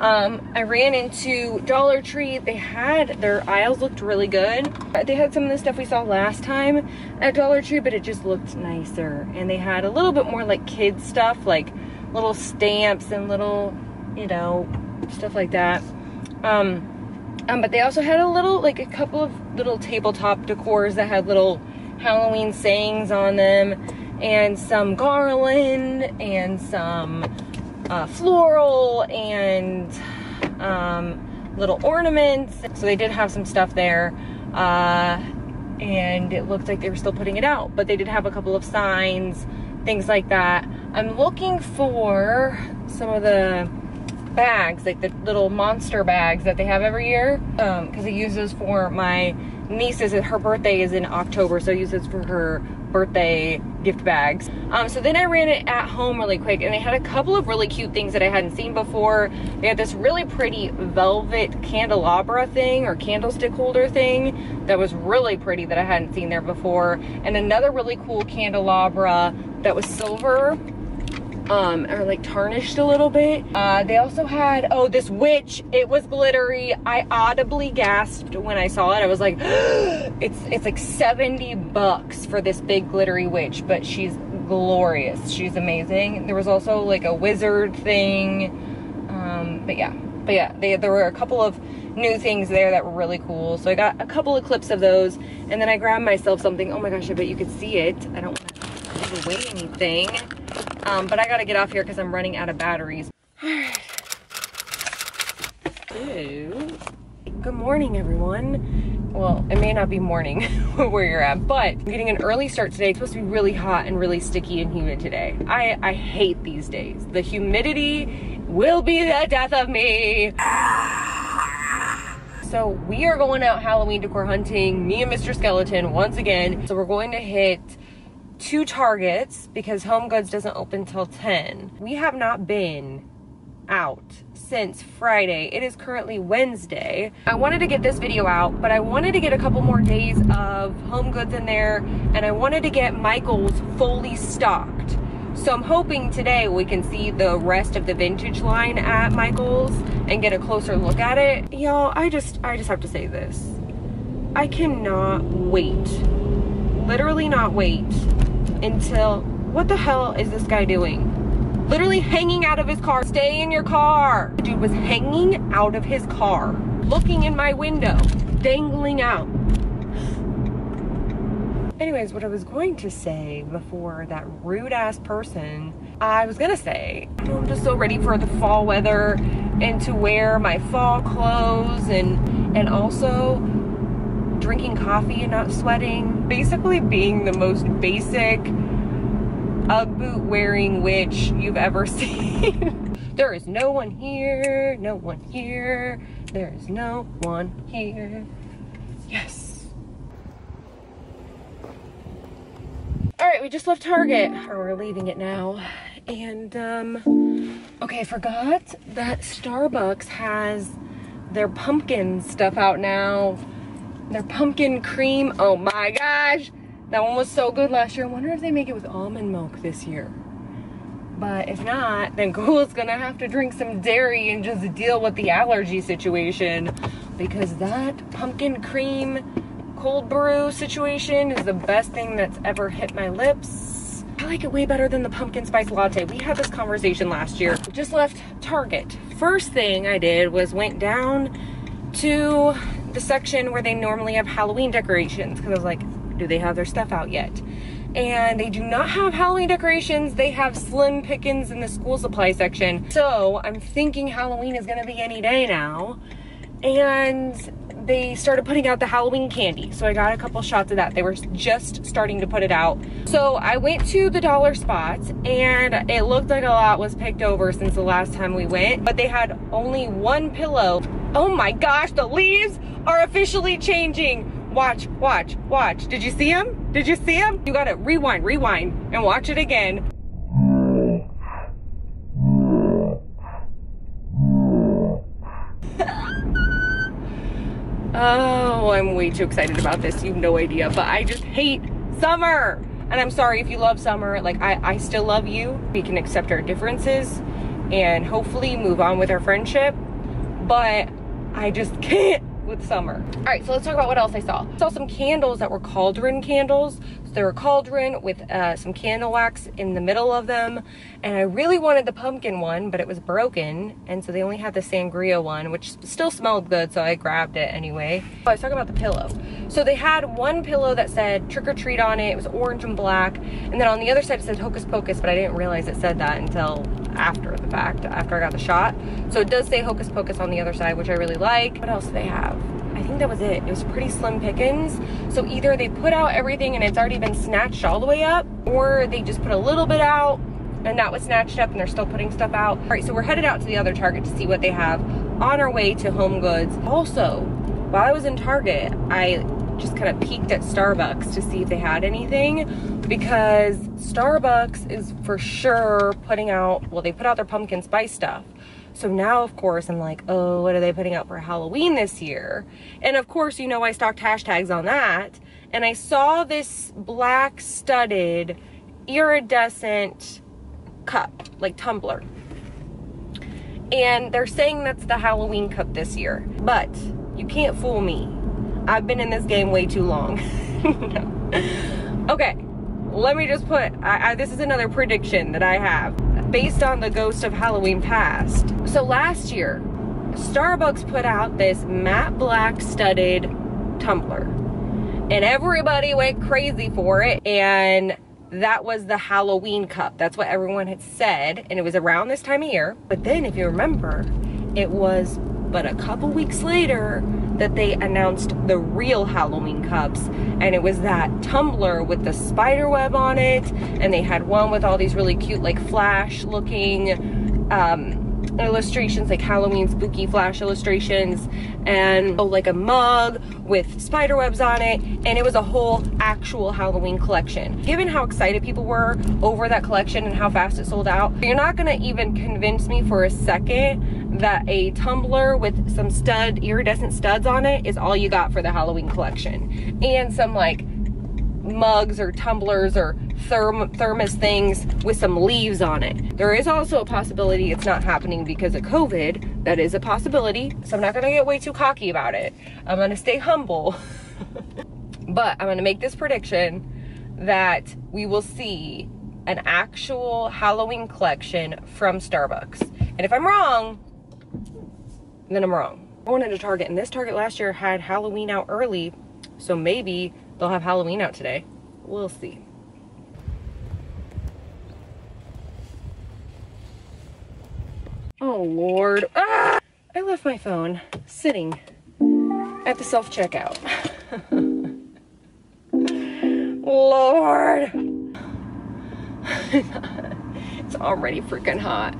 I ran into Dollar Tree. They had, their aisles looked really good. They had some of the stuff we saw last time at Dollar Tree, but it just looked nicer. And they had a little bit more like kids stuff, like little stamps and little, you know, stuff like that. But they also had a couple of little tabletop decors that had little Halloween sayings on them, and some garland, and some floral, and little ornaments. So they did have some stuff there, and it looked like they were still putting it out, but they did have a couple of signs, things like that. I'm looking for some of the bags, like the little monster bags that they have every year, because I use those for my niece's. Her birthday is in October, so I use this for her birthday gift bags. So then I ran it At Home really quick, and they had a couple of really cute things that I hadn't seen before. They had this really pretty velvet candelabra thing, or candlestick holder thing, that was really pretty, that I hadn't seen there before, and another really cool candelabra that was silver, or like tarnished a little bit. They also had, oh, this witch. It was glittery. I audibly gasped when I saw it. I was like, it's like $70 for this big glittery witch, but she's glorious. She's amazing. There was also like a wizard thing. But yeah, there were a couple of new things there that were really cool. So I got a couple of clips of those, and then I grabbed myself something. Oh my gosh, I bet you could see it. I don't want to give away anything. But I gotta get off here because I'm running out of batteries. Alright. Good morning, everyone. Well, it may not be morning where you're at, but I'm getting an early start today. It's supposed to be really hot and really sticky and humid today. I hate these days. The humidity will be the death of me. So we are going out Halloween decor hunting, me and Mr. Skeleton once again. So we're going to hit 2 Targets because HomeGoods doesn't open till 10. We have not been out since Friday. It is currently Wednesday. I wanted to get this video out, but I wanted to get a couple more days of HomeGoods in there, and I wanted to get Michaels fully stocked. So I'm hoping today we can see the rest of the vintage line at Michaels and get a closer look at it. Y'all, I just have to say this. I cannot wait, literally not wait, until, what the hell is this guy doing? literally hanging out of his car. Stay in your car. The dude was hanging out of his car, looking in my window, dangling out. Anyways, what I was going to say before that rude ass person, I was gonna say, I'm just so ready for the fall weather and to wear my fall clothes and also drinking coffee and not sweating. Basically being the most basic a boot wearing witch you've ever seen. There is no one here, no one here, there is no one here. Yes. All right, we just left Target, or we're leaving it now. And, okay, I forgot that Starbucks has their pumpkin stuff out now. Their pumpkin cream, oh my gosh. That one was so good last year. I wonder if they make it with almond milk this year. But if not, then Gula's gonna have to drink some dairy and just deal with the allergy situation, because that pumpkin cream cold brew situation is the best thing that's ever hit my lips. I like it way better than the pumpkin spice latte. We had this conversation last year. Just left Target. First thing I did was went down to the section where they normally have Halloween decorations, because I was like, do they have their stuff out yet? And they do not have Halloween decorations. They have slim pickings in the school supply section. So I'm thinking Halloween is gonna be any day now. And they started putting out the Halloween candy. So I got a couple shots of that. They were just starting to put it out. So I went to the dollar spots, and it looked like a lot was picked over since the last time we went, but they had only one pillow. Oh my gosh, the leaves are officially changing. Watch, watch, watch. Did you see them? Did you see them? You gotta rewind, rewind, and watch it again. Oh, I'm way too excited about this. You have no idea, but I just hate summer. And I'm sorry if you love summer. Like, I still love you. We can accept our differences and hopefully move on with our friendship. But I just can't with summer. All right, so let's talk about what else I saw. I saw some candles that were cauldron candles. So they were cauldron with some candle wax in the middle of them. And I really wanted the pumpkin one, but it was broken. And so they only had the sangria one, which still smelled good, so I grabbed it anyway. Oh, I was talking about the pillow. So they had one pillow that said trick or treat on it. It was orange and black. And then on the other side it said hocus pocus, but I didn't realize it said that until after the fact, after I got the shot. So it does say hocus pocus on the other side, which I really like. What else do they have? I think that was it. It was pretty slim pickings. So either they put out everything and it's already been snatched all the way up, or they just put a little bit out and that was snatched up and they're still putting stuff out. All right, so we're headed out to the other Target to see what they have on our way to HomeGoods. Also, while I was in Target, I just kind of peeked at Starbucks to see if they had anything, because Starbucks is for sure putting out, well, they put out their pumpkin spice stuff. So now, of course, I'm like, oh, what are they putting out for Halloween this year? And of course, you know, I stocked hashtags on that. And I saw this black studded iridescent cup, like tumbler. And they're saying that's the Halloween cup this year. But you can't fool me. I've been in this game way too long. No. Okay, let me just put, this is another prediction that I have, based on the ghost of Halloween past. So last year, Starbucks put out this matte black studded tumbler and everybody went crazy for it. And that was the Halloween cup. That's what everyone had said. And it was around this time of year. But then if you remember, it was but a couple weeks later that they announced the real Halloween cups, and it was that tumbler with the spider web on it, and they had one with all these really cute like flash looking illustrations, like Halloween spooky flash illustrations, and oh, like a mug with spider webs on it, and it was a whole actual Halloween collection. Given how excited people were over that collection and how fast it sold out, you're not gonna even convince me for a second that a tumbler with some iridescent studs on it is all you got for the Halloween collection, and some like mugs or tumblers or thermos things with some leaves on it. There is also a possibility it's not happening because of COVID. That is a possibility, so I'm not gonna get way too cocky about it. I'm gonna stay humble. But I'm gonna make this prediction that we will see an actual Halloween collection from Starbucks. And if I'm wrong, then I'm wrong. I went into Target, and this Target last year had Halloween out early, so maybe they'll have Halloween out today. We'll see. Oh, Lord. Ah! I left my phone sitting at the self-checkout. Lord. It's already freaking hot.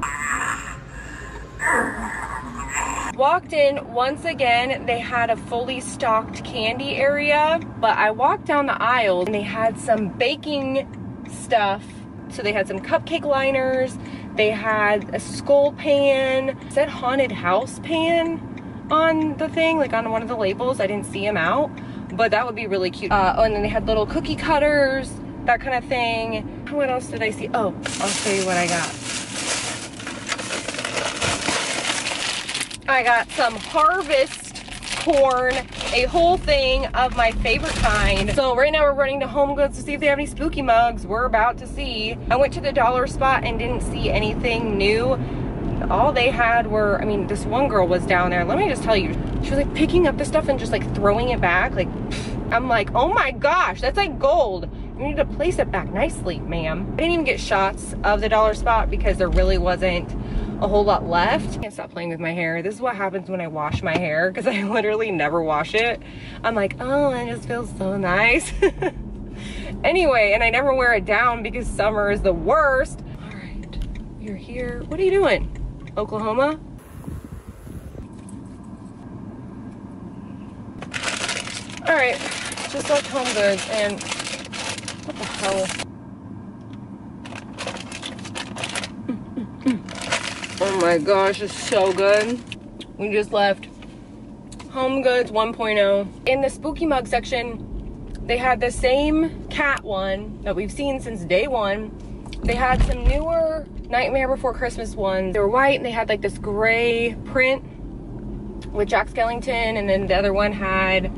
Walked in once again. They had a fully stocked candy area, but I walked down the aisle and they had some baking stuff. So they had some cupcake liners. They had a skull pan. It said haunted house pan on the thing, like on one of the labels. I didn't see them out, but that would be really cute. Oh, and then they had little cookie cutters, that kind of thing. What else did I see? Oh, I'll show you what I got. I got some harvest corn, a whole thing of my favorite kind. So right now we're running to HomeGoods to see if they have any spooky mugs. We're about to see. I went to the dollar spot and didn't see anything new. All they had were, I mean, this one girl was down there. Let me just tell you, she was like picking up the stuff and just like throwing it back. Like, I'm like, oh my gosh, that's like gold. You need to place it back nicely, ma'am. I didn't even get shots of the dollar spot because there really wasn't a whole lot left. I can't stop playing with my hair. This is what happens when I wash my hair, because I literally never wash it. I'm like, oh, it just feels so nice. Anyway, and I never wear it down because summer is the worst. All right, you're here. What are you doing, Oklahoma? All right, just left HomeGoods and what the hell? Oh my gosh, it's so good. We just left HomeGoods 1.0. In the spooky mug section, they had the same cat one that we've seen since day one. They had some newer Nightmare Before Christmas ones. They were white and they had like this gray print with Jack Skellington, and then the other one had,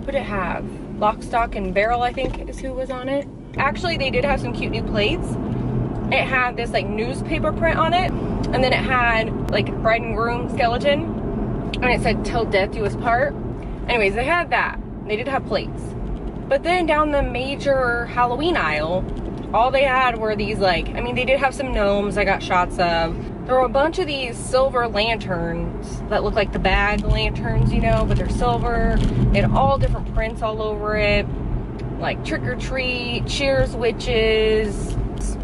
what did it have? Lock, Stock, and Barrel, I think is who was on it. Actually, they did have some cute new plates. It had this like newspaper print on it, and then it had like bride and groom skeleton, and it said till death do us part. Anyways, they had that. They did have plates. But then down the major Halloween aisle, all they had were these like, I mean, they did have some gnomes I got shots of. There were a bunch of these silver lanterns that look like the bag lanterns, you know, but they're silver. They had all different prints all over it, like trick or treat, cheers witches,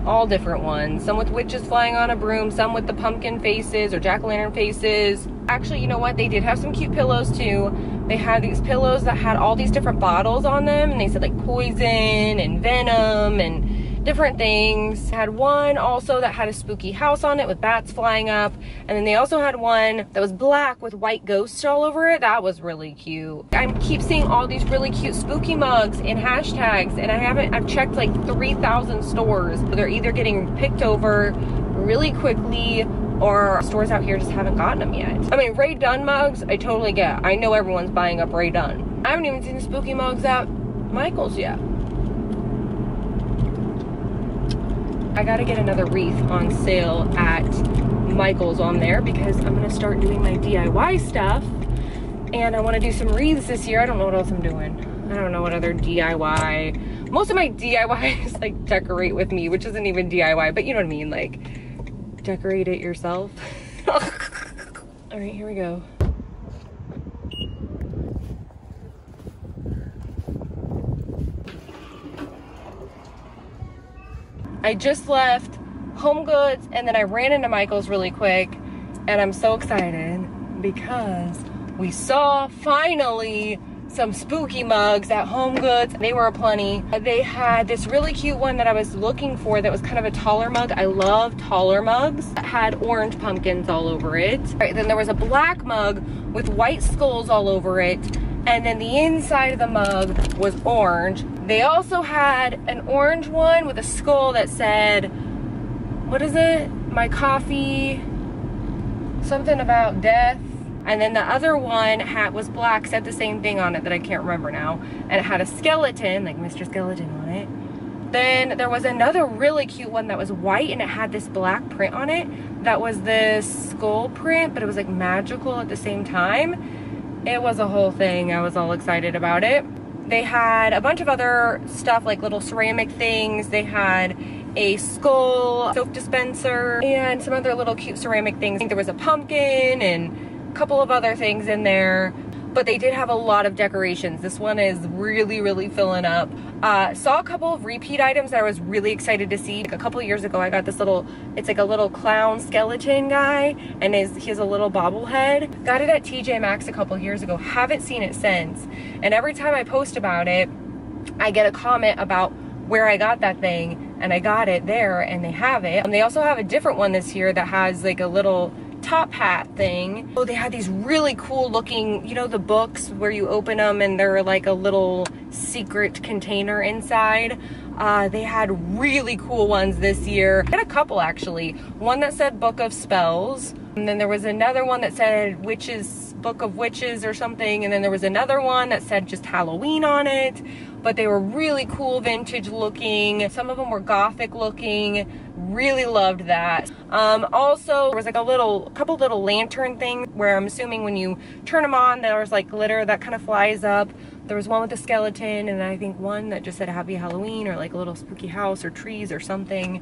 all different ones. Some with witches flying on a broom, some with the pumpkin faces or jack-o'-lantern faces. Actually, you know what? They did have some cute pillows too. They had these pillows that had all these different bottles on them, and they said like poison and venom and different things. Had one also that had a spooky house on it with bats flying up, and then they also had one that was black with white ghosts all over it. That was really cute. I keep seeing all these really cute spooky mugs and hashtags, and I've checked like 3,000 stores. They're either getting picked over really quickly, or stores out here just haven't gotten them yet. I mean, Ray Dunn mugs, I totally get. I know everyone's buying up Ray Dunn. I haven't even seen the spooky mugs at Michaels yet. I gotta get another wreath on sale at Michaels on there, because I'm gonna start doing my DIY stuff, and I wanna do some wreaths this year. I don't know what else I'm doing. I don't know what other DIY. Most of my DIY is like decorate with me, which isn't even DIY, but you know what I mean? Like, decorate it yourself. All right, here we go. I just left HomeGoods and then I ran into Michaels really quick, and I'm so excited because we saw finally some spooky mugs at HomeGoods. They were aplenty. They had this really cute one that I was looking for that was kind of a taller mug. I love taller mugs. It had orange pumpkins all over it. All right, then there was a black mug with white skulls all over it, and then the inside of the mug was orange. They also had an orange one with a skull that said, what is it? My coffee, something about death. And then the other one was black, said the same thing on it that I can't remember now. And it had a skeleton, like Mr. Skeleton on it. Then there was another really cute one that was white and it had this black print on it. That was this skull print, but it was like magical at the same time. It was a whole thing. I was all excited about it. They had a bunch of other stuff, like little ceramic things. They had a skull soap dispenser and some other little cute ceramic things. I think there was a pumpkin and a couple of other things in there. But they did have a lot of decorations. This one is really, really filling up. Saw a couple of repeat items that I was really excited to see. Like a couple years ago, I got this little, it's like a little clown skeleton guy, and he has a little bobblehead. Got it at TJ Maxx a couple years ago. Haven't seen it since. And every time I post about it, I get a comment about where I got that thing, and I got it there, and they have it. And they also have a different one this year that has like a little top hat thing. Oh, they had these really cool looking, you know, the books where you open them and they're like a little secret container inside. They had really cool ones this year. I had a couple actually. One that said Book of Spells, and then there was another one that said Witches, Book of Witches or something, and then there was another one that said just Halloween on it. But they were really cool, vintage looking. Some of them were gothic looking. Really loved that. Also, there was like a couple little lantern things where I'm assuming when you turn them on, there was like glitter that kind of flies up. There was one with a skeleton, and I think one that just said Happy Halloween or like a little spooky house or trees or something.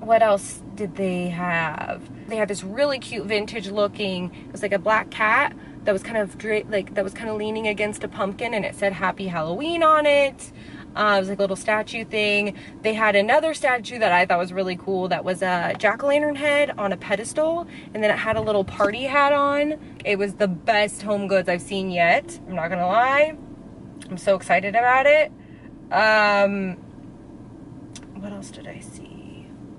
What else did they have? They had this really cute vintage looking, it was like a black cat that was kind of leaning against a pumpkin, and it said Happy Halloween on it. It was like a little statue thing. They had another statue that I thought was really cool that was a jack-o'-lantern head on a pedestal, and then it had a little party hat on. It was the best HomeGoods I've seen yet. I'm not gonna lie. I'm so excited about it. What else did I see?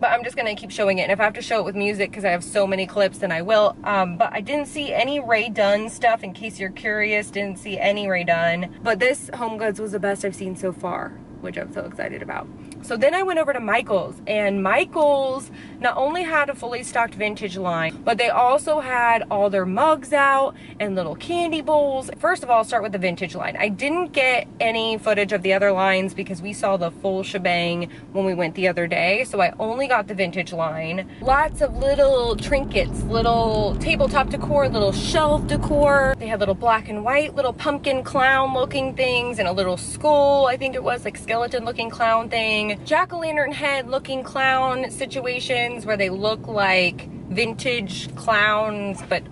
But I'm just gonna keep showing it, and if I have to show it with music because I have so many clips, then I will. But I didn't see any Ray Dunn stuff, in case you're curious. Didn't see any Ray Dunn, but this HomeGoods was the best I've seen so far, which I'm so excited about. So then I went over to Michaels, and Michaels not only had a fully stocked vintage line, but they also had all their mugs out and little candy bowls. First of all, I'll start with the vintage line. I didn't get any footage of the other lines because we saw the full shebang when we went the other day, so I only got the vintage line. Lots of little trinkets, little tabletop decor, little shelf decor. They had little black and white, little pumpkin clown looking things, and a little skull, I think it was, like skeleton looking clown thing. Jack-o'-lantern head looking clown situations where they look like vintage clowns, but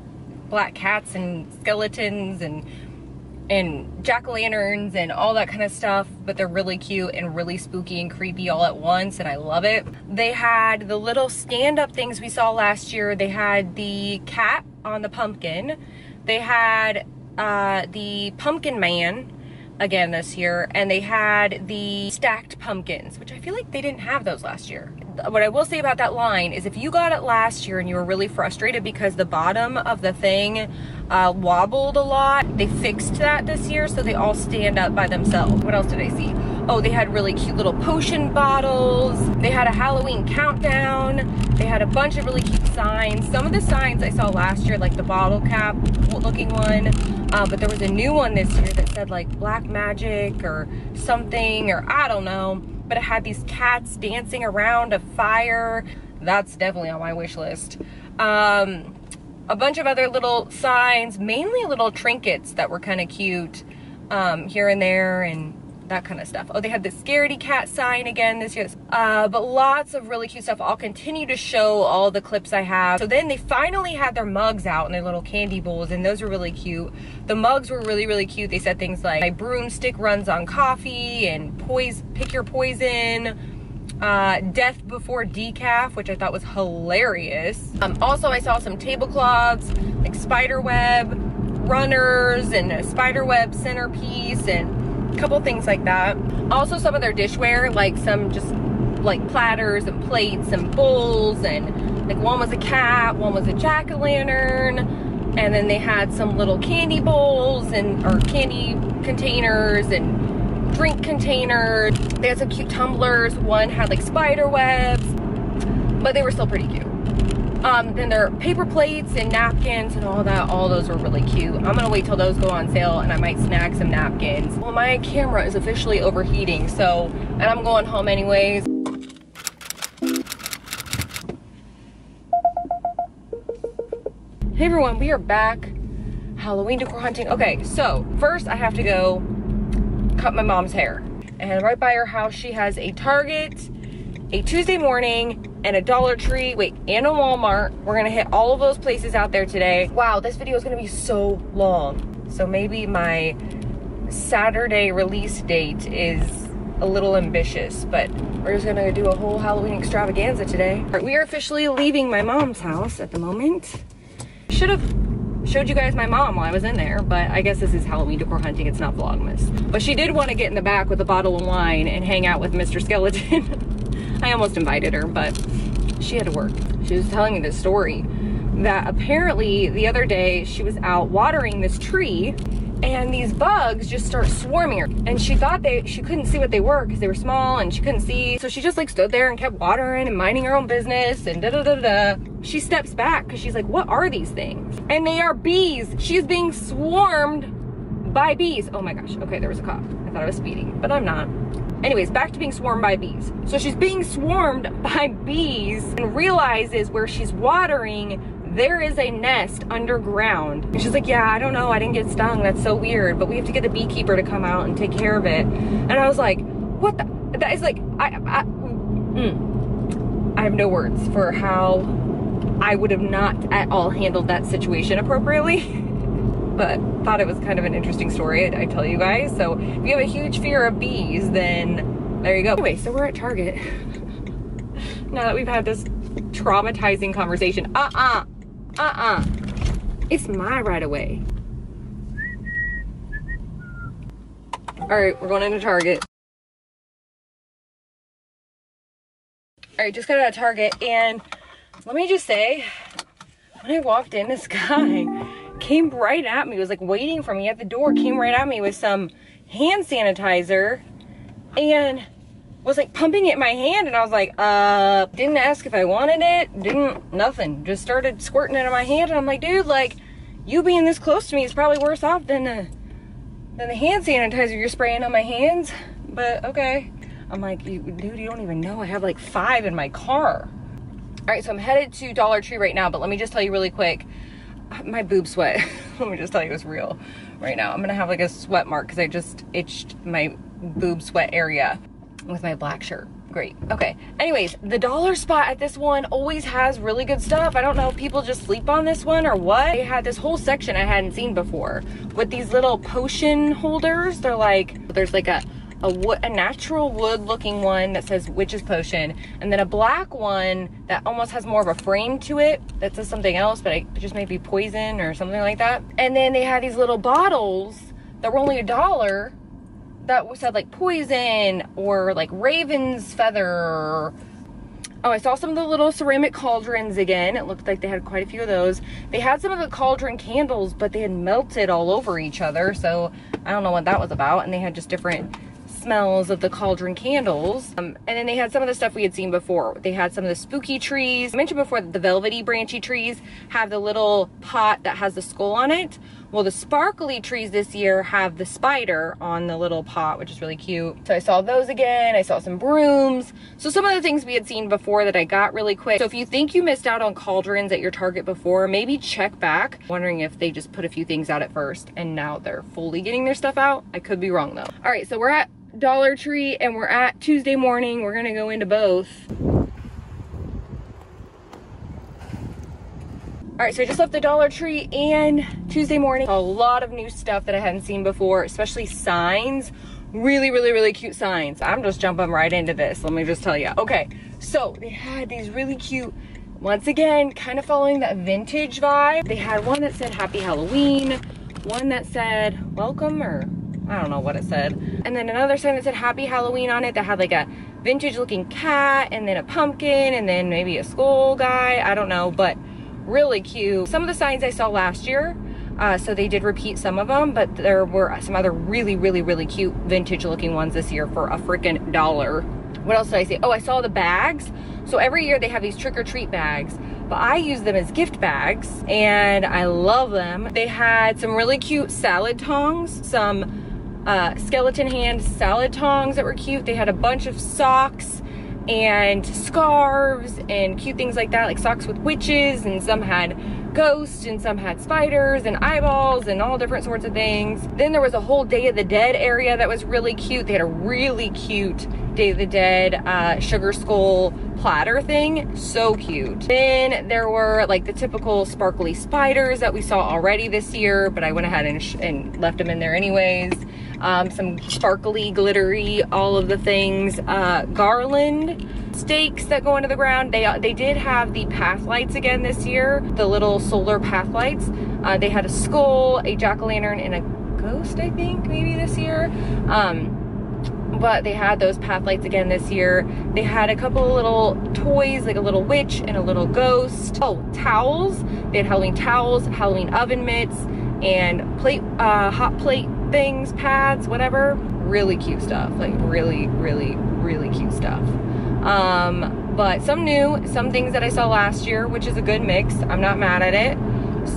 black cats and skeletons and jack-o'-lanterns and all that kind of stuff, but they're really cute and really spooky and creepy all at once, and I love it. They had the little stand-up things we saw last year. They had the cat on the pumpkin. They had the pumpkin man again this year, and they had the stacked pumpkins, which I feel like they didn't have those last year. What I will say about that line is if you got it last year and you were really frustrated because the bottom of the thing wobbled a lot, they fixed that this year, so they all stand up by themselves. What else did I see? Oh, they had really cute little potion bottles. They had a Halloween countdown. They had a bunch of really cute signs. Some of the signs I saw last year, like the bottle cap looking one, but there was a new one this year that said like black magic or something, or I don't know, but it had these cats dancing around a fire. That's definitely on my wish list. A bunch of other little signs, mainly little trinkets that were kind of cute here and there, and that kind of stuff. Oh, they had the scaredy cat sign again this year, but lots of really cute stuff. I'll continue to show all the clips I have. So then they finally had their mugs out and their little candy bowls, and those were really cute. The mugs were really, really cute. They said things like, my broomstick runs on coffee, and pick your poison, death before decaf, which I thought was hilarious. Also, I saw some tablecloths, like spider web runners and a spider web centerpiece, and couple things like that. Also, some of their dishware, like some just like platters and plates and bowls, and like one was a cat, one was a jack-o'-lantern, and then they had some little candy bowls and or candy containers and drink containers. They had some cute tumblers. One had like spider webs, but they were still pretty cute. And their paper plates and napkins and all that, all those were really cute. I'm gonna wait till those go on sale and I might snag some napkins. Well, my camera is officially overheating, so, and I'm going home anyways. Hey everyone, we are back. Halloween decor hunting. Okay, so first I have to go cut my mom's hair. And right by her house, she has a Target, a Tuesday Morning, and a Dollar Tree, and a Walmart. We're gonna hit all of those places out there today. Wow, this video is gonna be so long. So maybe my Saturday release date is a little ambitious, but we're just gonna do a whole Halloween extravaganza today. All right, we are officially leaving my mom's house at the moment. Should have showed you guys my mom while I was in there, but I guess this is Halloween decor hunting, it's not Vlogmas. But she did wanna get in the back with a bottle of wine and hang out with Mr. Skeleton. I almost invited her, but she had to work. She was telling me this story that apparently the other day she was out watering this tree and these bugs just start swarming her. And she thought she couldn't see what they were because they were small and she couldn't see. So she just like stood there and kept watering and minding her own business and She steps back because she's like, what are these things? And they are bees. She's being swarmed by bees. Oh my gosh. Okay, there was a cop. I thought I was speeding, but I'm not. Anyways, back to being swarmed by bees. So she's being swarmed by bees and realizes where she's watering, there is a nest underground. And she's like, yeah, I don't know, I didn't get stung, that's so weird, but we have to get the beekeeper to come out and take care of it. And I was like, what the, that is like, I have no words for how I would have not at all handled that situation appropriately. But thought it was kind of an interesting story, I tell you guys. So if you have a huge fear of bees, then there you go. Anyway, so we're at Target. Now that we've had this traumatizing conversation, it's my right of way. All right, we're going into Target. All right, just got out of Target, and let me just say, when I walked in, this guy came right at me, was like waiting for me at the door, came right at me with some hand sanitizer and was like pumping it in my hand, and I was like, didn't ask if I wanted it, nothing, just started squirting it in my hand. And I'm like, dude, like, you being this close to me is probably worse off than the hand sanitizer you're spraying on my hands, but okay. I'm like, dude, you don't even know, I have like 5 in my car. All right, so I'm headed to Dollar Tree right now, but let me just tell you really quick, my boob sweat, let me just tell you it's real right now. I'm gonna have like a sweat mark because I just itched my boob sweat area with my black shirt. Great. Okay, anyways, the dollar spot at this one always has really good stuff. I don't know if people just sleep on this one or what. They had this whole section I hadn't seen before with these little potion holders. They're like, there's like a natural wood looking one that says witch's potion, and then a black one that almost has more of a frame to it that says something else, but it just may be poison or something like that. And then they had these little bottles that were only $1 that said like poison or like raven's feather. Oh, I saw some of the little ceramic cauldrons again. It looked like they had quite a few of those. They had some of the cauldron candles, but they had melted all over each other, so I don't know what that was about. And they had just different smells of the cauldron candles, and then they had some of the stuff we had seen before. They had some of the spooky trees. I mentioned before that the velvety branchy trees have the little pot that has the skull on it. Well, the sparkly trees this year have the spider on the little pot, which is really cute. So I saw those again. I saw some brooms. So some of the things we had seen before that I got really quick. So if you think you missed out on cauldrons at your Target before, maybe check back. I'm wondering if they just put a few things out at first and now they're fully getting their stuff out. I could be wrong though. All right, so we're at Dollar Tree and we're at Tuesday Morning. We're gonna go into both. All right, so I just left the Dollar Tree and Tuesday Morning. A lot of new stuff that I hadn't seen before, especially signs. Really, really, really cute signs. I'm just jumping right into this, let me just tell you. Okay, so they had these really cute, once again, kind of following that vintage vibe. They had one that said Happy Halloween, one that said welcome, or I don't know what it said. And then another sign that said Happy Halloween on it that had like a vintage looking cat and then a pumpkin and then maybe a skull guy, I don't know, but really cute. Some of the signs I saw last year, so they did repeat some of them, but there were some other really, really, really cute vintage looking ones this year for a freaking $1. What else did I see? Oh, I saw the bags. So every year they have these trick-or-treat bags but I use them as gift bags and I love them. They had some really cute salad tongs, some skeleton hand salad tongs that were cute. They had a bunch of socks and scarves and cute things like that, like socks with witches, and some had ghosts and some had spiders and eyeballs and all different sorts of things. Then there was a whole Day of the Dead area that was really cute. They had a really cute Day of the Dead sugar skull platter thing, so cute. Then there were like the typical sparkly spiders that we saw already this year, but I went ahead and left them in there anyways. Some sparkly, glittery, all of the things, garland stakes that go into the ground. They did have the path lights again this year, the little solar path lights. They had a skull, a jack-o'-lantern, and a ghost, I think, maybe this year. But they had those path lights again this year. They had a couple of little toys, like a little witch and a little ghost. Oh, towels. They had Halloween towels, Halloween oven mitts, and plate, hot plate things, pads, whatever. Really cute stuff, like really, really, really cute stuff. But some new, some things that I saw last year, which is a good mix. I'm not mad at it.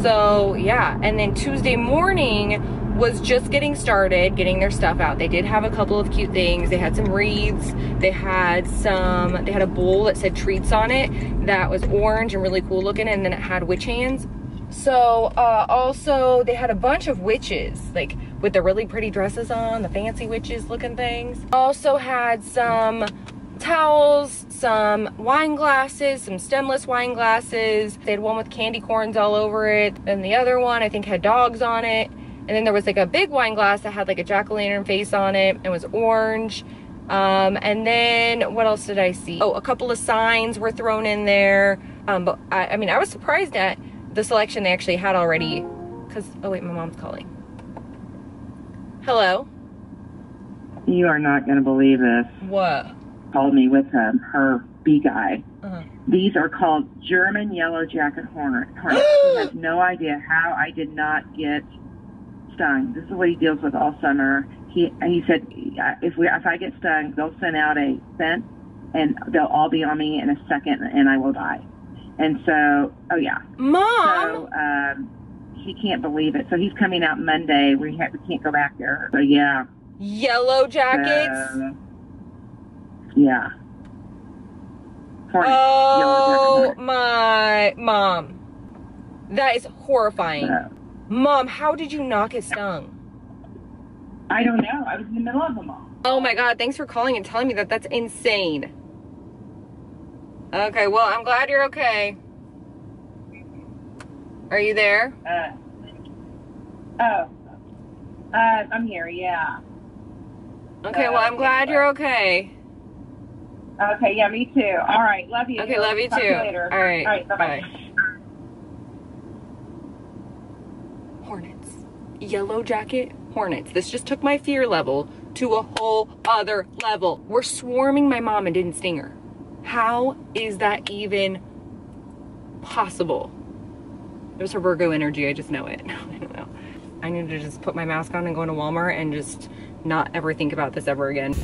So yeah, and then Tuesday Morning was just getting started, getting their stuff out. They did have a couple of cute things. They had some wreaths. They had a bowl that said treats on it that was orange and really cool looking, and then it had witch hands. So also they had a bunch of witches, like with the really pretty dresses on, the fancy witches looking things. Also had some towels, some wine glasses, some stemless wine glasses. They had one with candy corns all over it, and the other one I think had dogs on it. And then there was like a big wine glass that had like a jack-o'-lantern face on it and was orange. And then what else did I see? Oh, a couple of signs were thrown in there. But I mean, I was surprised at the selection they actually had already. Cause, oh wait, my mom's calling. Hello? You are not gonna believe this. What? Called me with him, her bee guy. Uh-huh. These are called German yellow jacket hornets. He has no idea how I did not get stung. This is what he deals with all summer. He said, if I get stung, they'll send out a scent and they'll all be on me in a second and I will die. And so, oh yeah. Mom! So, he can't believe it. So he's coming out Monday. We can't go back there. So yeah. Yellow jackets? Yeah. Hornets. Oh my, Mom. That is horrifying. Mom, how did you not get stung? I don't know. I was in the middle of them all. Oh my God. Thanks for calling and telling me that. That's insane. Okay. Well, I'm glad you're okay. Are you there? I'm here. Yeah. Okay. Well, I'm glad you're okay. Okay. Yeah, me too. All right. Love you. Okay. Love you too. Talk to you later. All right. All right. Bye-bye. Bye. Hornets. Yellow jacket hornets. This just took my fear level to a whole other level. We're swarming my mom and didn't sting her. How is that even possible? It was her Virgo energy. I just know it. I don't know. I need to just put my mask on and go into Walmart and just not ever think about this ever again.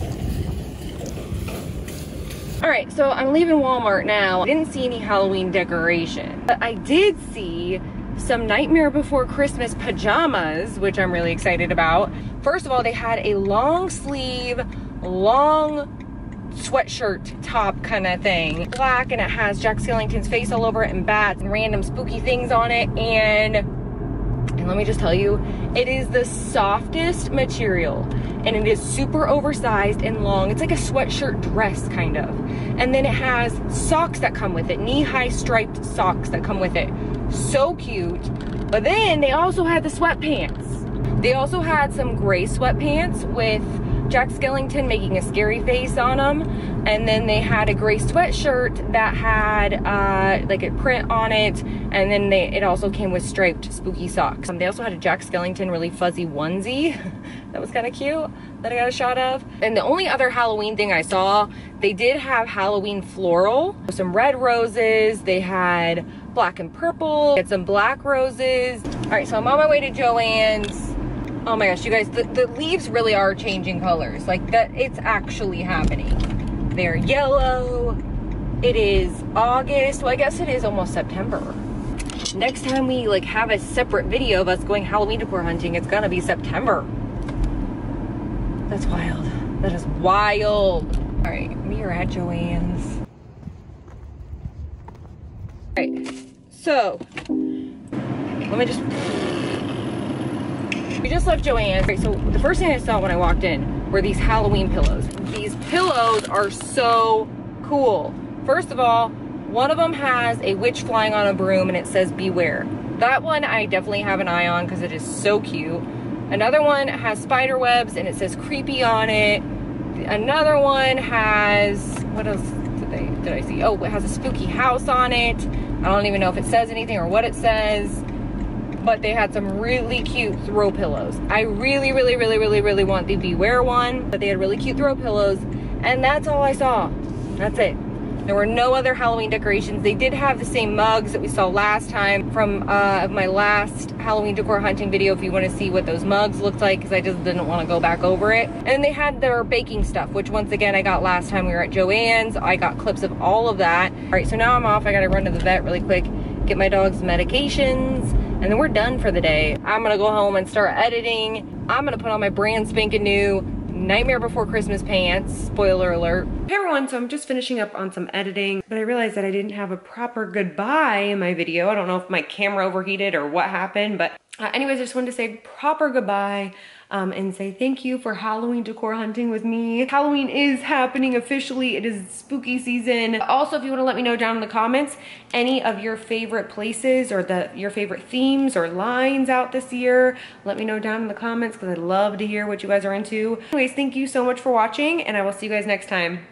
All right, so I'm leaving Walmart now. I didn't see any Halloween decoration, but I did see some Nightmare Before Christmas pajamas, which I'm really excited about. First of all, they had a long sleeve, long sweatshirt top kind of thing. Black, and it has Jack Skellington's face all over it and bats and random spooky things on it. And let me just tell you, it is the softest material and it is super oversized and long. It's like a sweatshirt dress kind of. And then it has socks that come with it, knee-high striped socks that come with it. So cute. But then they also had the sweatpants. They also had some gray sweatpants with Jack Skellington making a scary face on them. And then they had a gray sweatshirt that had like a print on it. And then it also came with striped spooky socks. They also had a Jack Skellington really fuzzy onesie that was kind of cute that I got a shot of. And the only other Halloween thing I saw, they did have Halloween floral. Some red roses. They had black and purple. They had some black roses. All right, so I'm on my way to Joann's. Oh my gosh, you guys, the leaves really are changing colors. Like that, it's actually happening. They're yellow, It is August. Well, I guess it is almost September. Next time we like have a separate video of us going Halloween decor hunting, it's gonna be September. That's wild. That is wild. All right, we are at Joann's. All right, so let me just. We just left Joann's. All right, so the first thing I saw when I walked in were these Halloween pillows. These pillows are so cool. First of all, one of them has a witch flying on a broom and it says beware. That one I definitely have an eye on because it is so cute. Another one has spider webs and it says creepy on it. Another one has, what else did I see? Oh, it has a spooky house on it. I don't even know if it says anything or what it says, but they had some really cute throw pillows. I really want the beware one, but they had really cute throw pillows, and that's all I saw. That's it. There were no other Halloween decorations. They did have the same mugs that we saw last time from my last Halloween decor hunting video if you want to see what those mugs looked like, because I just didn't want to go back over it. And then they had their baking stuff, which once again I got last time we were at Joann's. I got clips of all of that. All right, so now I'm off. I got to run to the vet really quick, get my dog's medications, and then we're done for the day. I'm going to go home and start editing. I'm going to put on my brand spanking new Nightmare Before Christmas pants, spoiler alert. Hey everyone, so I'm just finishing up on some editing, but I realized that I didn't have a proper goodbye in my video. I don't know if my camera overheated or what happened, but anyways, I just wanted to say proper goodbye and say thank you for Halloween decor hunting with me. Halloween is happening officially. It is spooky season. Also, if you want to let me know down in the comments any of your favorite places or your favorite themes or lines out this year, let me know down in the comments because I'd love to hear what you guys are into. Anyways, thank you so much for watching and I will see you guys next time.